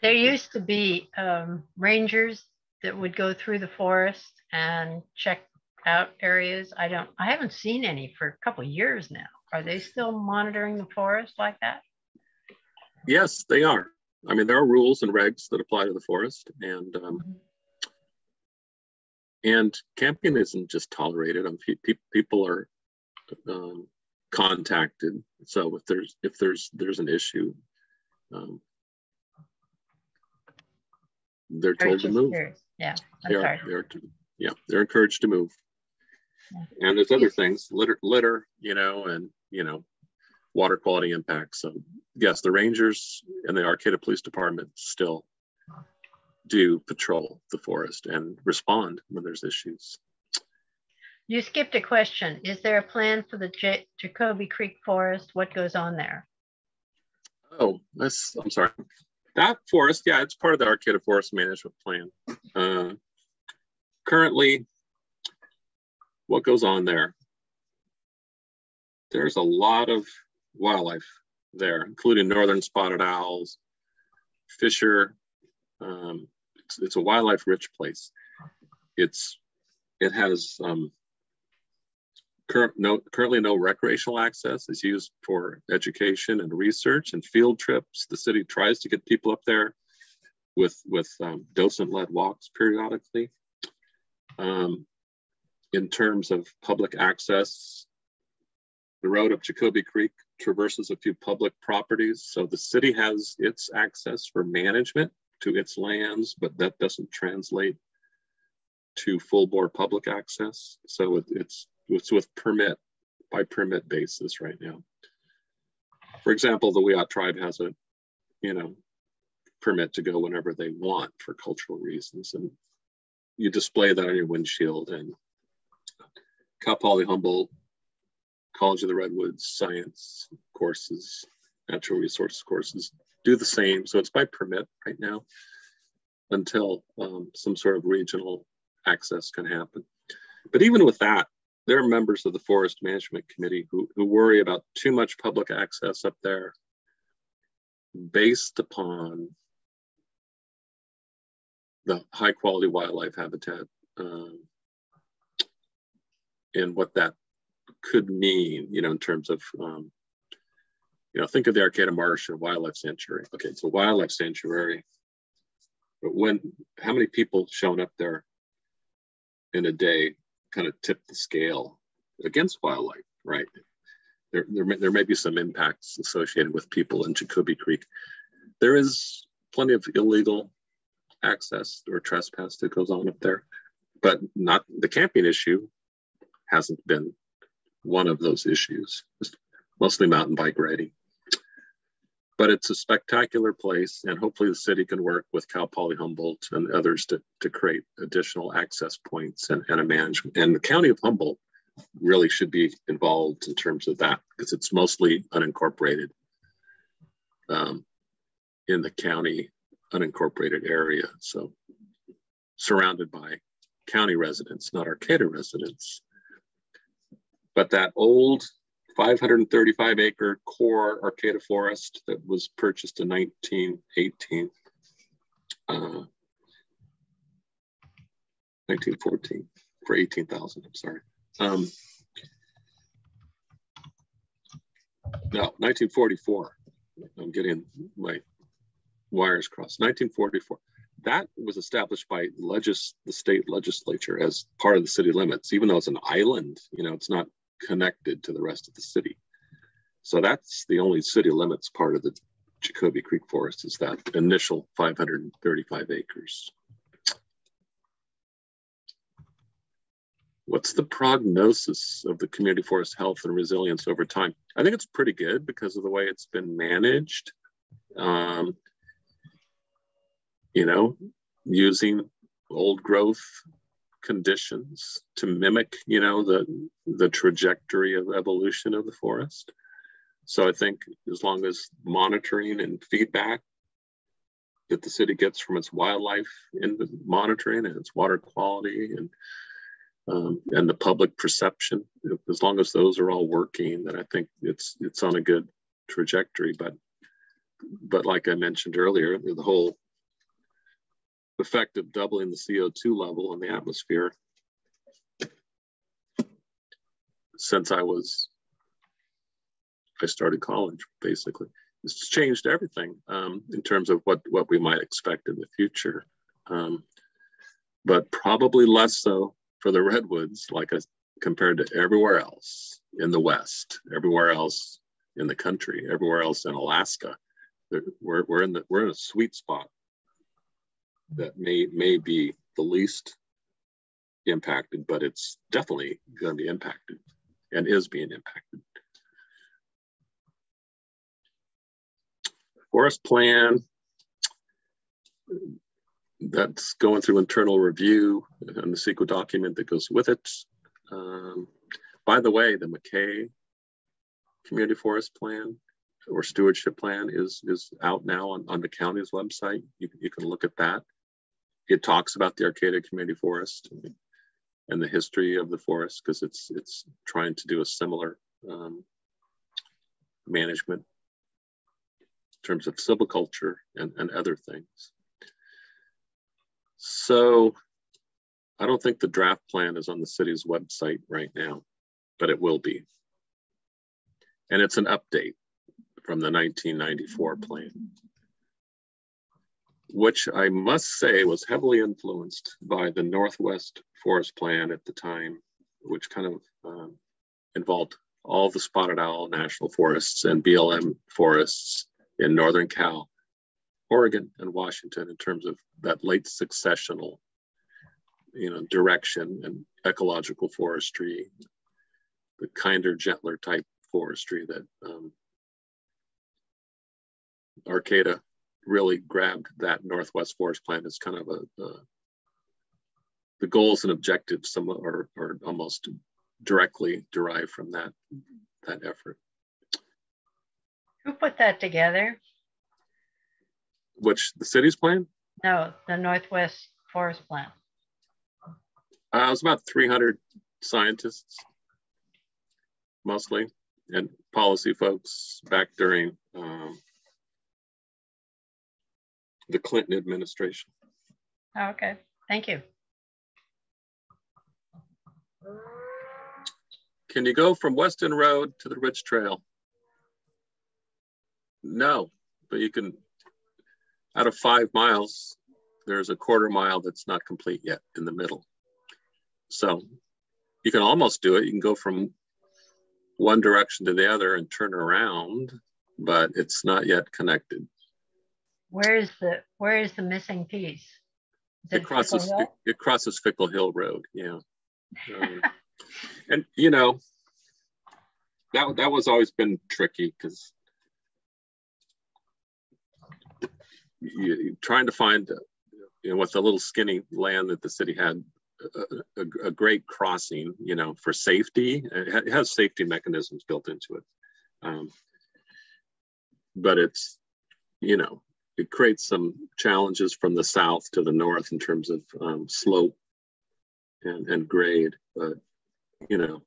There used to be um, rangers that would go through the forest and check out areas. I don't, I haven't seen any for a couple of years now. Are they still monitoring the forest like that? Yes, they are. I mean, there are rules and regs that apply to the forest, and um, and camping isn't just tolerated. Um, pe pe people are um, contacted. So if there's if there's there's an issue, um, they're told to move. Serious. Yeah, I'm they are, sorry. They are to, yeah, they're encouraged to move. Yeah. And there's other things, litter, litter, you know, and you know, water quality impacts. So yes, the rangers and the Arcata Police Department still do patrol the forest and respond when there's issues. You skipped a question. Is there a plan for the J Jacoby Creek Forest? What goes on there? Oh, that's, I'm sorry. That forest, yeah, it's part of the Arcata Forest Management Plan. Uh, currently, what goes on there? There's a lot of wildlife there, including northern spotted owls, fisher. Um, it's, it's a wildlife rich place. It's, it has um, cur no, currently no recreational access. It's used for education and research and field trips. The city tries to get people up there with, with um, docent-led walks periodically. Um, in terms of public access, the road up Jacoby Creek traverses a few public properties. So the city has its access for management to its lands, but that doesn't translate to full bore public access. So it, it's, it's with permit, by permit basis right now. For example, the Wiyot tribe has a, you know, permit to go whenever they want for cultural reasons. And you display that on your windshield. And Cal Poly Humboldt, College of the Redwoods, science courses, natural resources courses, do the same. So it's by permit right now until um, some sort of regional access can happen. But even with that, there are members of the Forest Management Committee who, who worry about too much public access up there based upon the high quality wildlife habitat um, and what that could mean, you know, in terms of, um, you know, think of the Arcata Marsh and Wildlife Sanctuary. Okay, it's a wildlife sanctuary, but when, how many people showing up there in a day kind of tip the scale against wildlife, right? There, there, may, there may be some impacts associated with people in Jacoby Creek. There is plenty of illegal access or trespass that goes on up there, but not the camping issue hasn't been one of those issues, it's mostly mountain bike riding. But it's a spectacular place, and hopefully the city can work with Cal Poly Humboldt and others to, to create additional access points and, and a management. And the county of Humboldt really should be involved in terms of that, because it's mostly unincorporated um, in the county unincorporated area. So surrounded by county residents, not Arcata residents. But that old five hundred thirty-five acre core Arcata forest that was purchased in nineteen eighteen, uh, nineteen fourteen for eighteen thousand, I'm sorry. Um, no, nineteen forty-four, I'm getting my wires crossed, nineteen forty-four. That was established by legis the state legislature as part of the city limits, even though it's an island, you know, it's not connected to the rest of the city. So that's the only city limits part of the Jacoby Creek Forest, is that initial five hundred thirty-five acres. What's the prognosis of the community forest health and resilience over time? I think it's pretty good because of the way it's been managed. Um, you know, using old growth conditions to mimic, you know, the, the trajectory of evolution of the forest. So I think as long as monitoring and feedback that the city gets from its wildlife in the monitoring and its water quality and, um, and the public perception, as long as those are all working, then I think it's, it's on a good trajectory. But, but like I mentioned earlier, the whole effect of doubling the C O two level in the atmosphere since I was, I started college, basically. It's changed everything um, in terms of what, what we might expect in the future, um, but probably less so for the redwoods, like I, compared to everywhere else in the West, everywhere else in the country, everywhere else in Alaska. We're, we're, in, the, we're in a sweet spot that may may be the least impacted, but it's definitely going to be impacted and is being impacted. Forest plan, that's going through internal review and the CEQA document that goes with it. Um, by the way, the McKay community forest plan or stewardship plan is, is out now on, on the county's website. You, you can look at that. It talks about the Arcata Community Forest and the history of the forest, because it's it's trying to do a similar um, management in terms of silviculture and, and other things. So I don't think the draft plan is on the city's website right now, but it will be. And it's an update from the nineteen ninety-four plan, which I must say was heavily influenced by the Northwest Forest Plan at the time, which kind of um, involved all the Spotted Owl National Forests and B L M forests in Northern Cal, Oregon, and Washington in terms of that late successional, you know, direction and ecological forestry, the kinder, gentler type forestry that um, Arcata really grabbed. That Northwest Forest Plan as kind of a, a the goals and objectives some are, are almost directly derived from that that effort. Who put that together? Which, the city's plan? No, the Northwest Forest Plan. Uh, it was about three hundred scientists, mostly, and policy folks back during. Um, the Clinton administration. Oh, okay, thank you. Can you go from West End Road to the Ridge Trail? No, but you can, out of five miles, there's a quarter mile that's not complete yet in the middle. So you can almost do it. You can go from one direction to the other and turn around, but it's not yet connected. Where is the, where is the missing piece? It, it crosses, it, it crosses Fickle Hill Road, yeah. Um, and you know, that, that was always been tricky because you, you're trying to find, you know, with the little skinny land that the city had, a, a, a great crossing, you know, for safety. It has safety mechanisms built into it. Um, but it's, you know, it creates some challenges from the south to the north in terms of um, slope and, and grade. But, you know,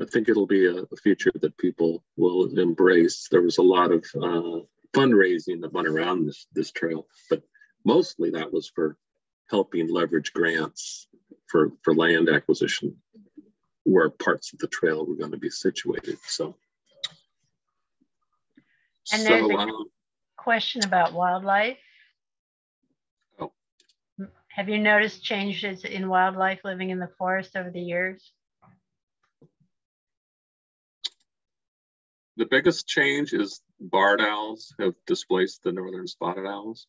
I think it'll be a, a feature that people will embrace. There was a lot of uh, fundraising that went around this, this trail, but mostly that was for helping leverage grants for, for land acquisition where parts of the trail were going to be situated. So, and there's so, a um, question about wildlife. Oh. Have you noticed changes in wildlife living in the forest over the years? The biggest change is barred owls have displaced the northern spotted owls,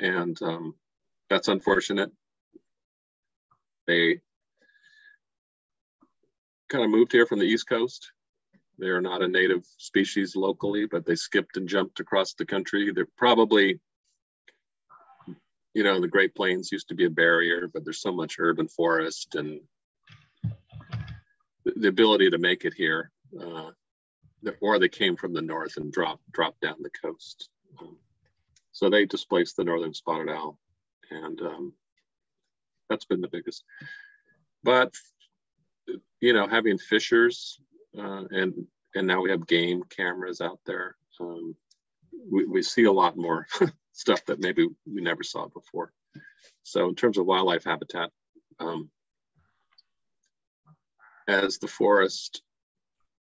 and um, that's unfortunate. They kind of moved here from the East Coast. They are not a native species locally, but they skipped and jumped across the country. They're probably, you know, the Great Plains used to be a barrier, but there's so much urban forest and the ability to make it here. Uh, or they came from the north and dropped, dropped down the coast. Um, so they displaced the northern spotted owl. And um, that's been the biggest. But, you know, having fishers uh, and and now we have game cameras out there. Um, we, we see a lot more stuff that maybe we never saw before. So in terms of wildlife habitat, um, as the forest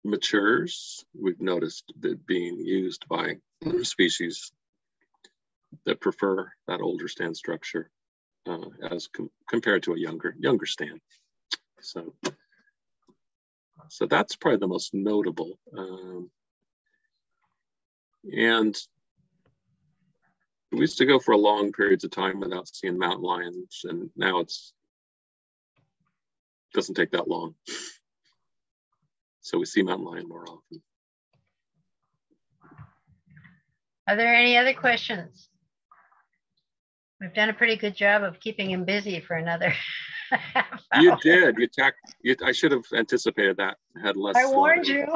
matures, we've noticed that being used by species that prefer that older stand structure uh, as com compared to a younger younger stand. So, so that's probably the most notable. Um, and we used to go for long periods of time without seeing mountain lions, and now it's doesn't take that long. So we see mountain lion more often. Are there any other questions? We've done a pretty good job of keeping him busy for another half hour. You did. You tack, you, I should have anticipated that. Had less. I warned you.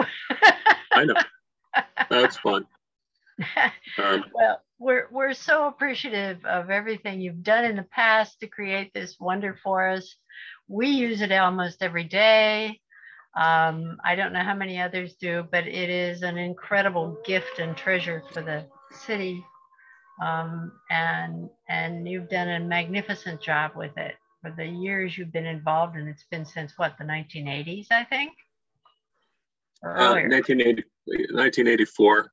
I know. That's fun. Um, well, we're we're so appreciative of everything you've done in the past to create this wonder for us. We use it almost every day. Um, I don't know how many others do, but it is an incredible gift and treasure for the city. Um, and and you've done a magnificent job with it for the years you've been involved, and it's been since what, the nineteen eighties, I think? Or uh, nineteen eighty, nineteen eighty-four.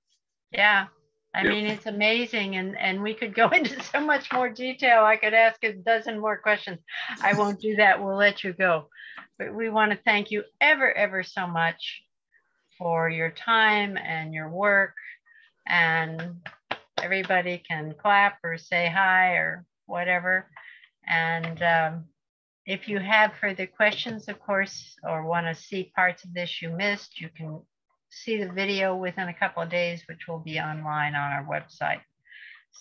Yeah, I yeah. mean, it's amazing, and, and we could go into so much more detail. I could ask a dozen more questions. I won't do that, we'll let you go. But we want to thank you ever, ever so much for your time and your work, and everybody can clap or say hi or whatever. And um, if you have further questions, of course, or want to see parts of this you missed, you can see the video within a couple of days, which will be online on our website.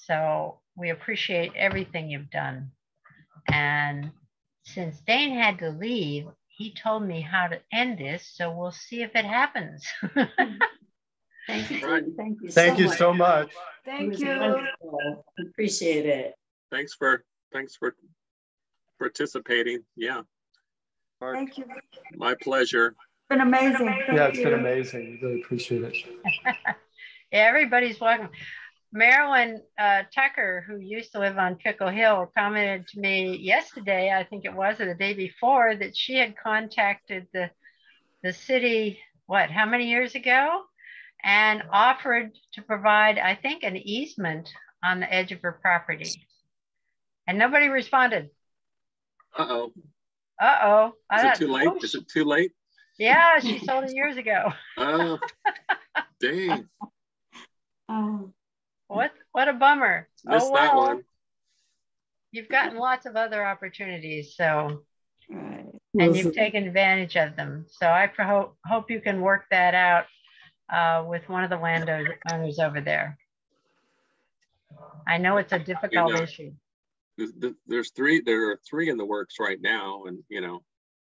So we appreciate everything you've done. And since Dane had to leave, he told me how to end this. So we'll see if it happens. Thank you. Right. Thank you. Thank so you much. so much. Thank you. Wonderful. Appreciate it. Thanks for thanks for participating. Yeah. Mark, thank you. My pleasure. It's been amazing. Yeah, it's been amazing. We really appreciate it. Yeah, everybody's welcome. Marilyn uh, Tucker, who used to live on Pickle Hill, commented to me yesterday, I think it was, or the day before, that she had contacted the, the city, what, how many years ago? And offered to provide, I think, an easement on the edge of her property. And nobody responded. Uh-oh. Uh-oh. Is it too late? Oh, Is it too late? Yeah, she sold it years ago. Oh, dang. Oh. What, what a bummer. Missed oh, well, that one. You've gotten lots of other opportunities, so, right. and you've taken advantage of them. So I hope, hope you can work that out uh, with one of the landowners over there. I know it's a difficult you know, issue. There's, there's three, there are three in the works right now. And, you know,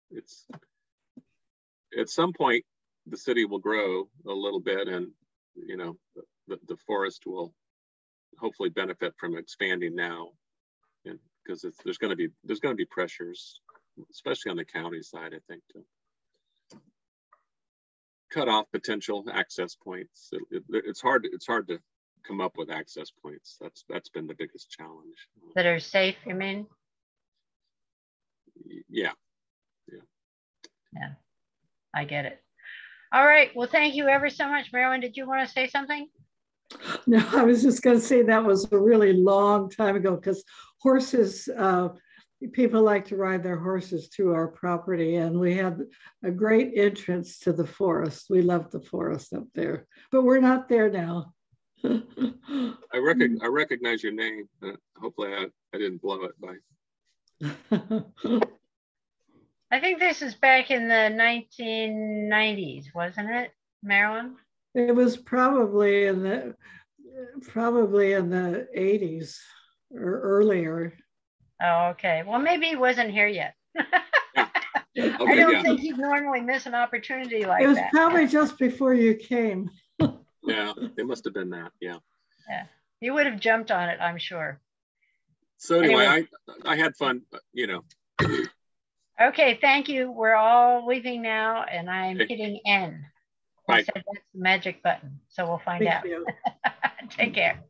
it's, at some point, the city will grow a little bit, and, you know, the, the forest will hopefully benefit from expanding now, and because it's, there's going to be there's going to be pressures, especially on the county side, I think, to cut off potential access points. It, it, it's hard it's hard to come up with access points. That's that's been the biggest challenge. That are safe, you mean? Yeah, yeah, yeah. I get it. All right. Well, thank you ever so much. Marilyn, did you want to say something? No, I was just going to say that was a really long time ago, because horses, uh, people like to ride their horses through our property, and we had a great entrance to the forest. We loved the forest up there, but we're not there now. I, rec I recognize your name. Uh, hopefully I, I didn't blow it by. I think this is back in the nineteen nineties, wasn't it, Marilyn? It was probably in the probably in the eighties or earlier. Oh, okay. Well, maybe he wasn't here yet. Yeah. Okay, I don't yeah. think he'd normally miss an opportunity like that. It was that. probably just before you came. Yeah, it must have been that. Yeah. Yeah, you would have jumped on it, I'm sure. So anyway, anyway. I I had fun, you know. Okay, thank you. We're all leaving now, and I'm okay. hitting N. Bye. I said that's the magic button, so we'll find thank out. Take care.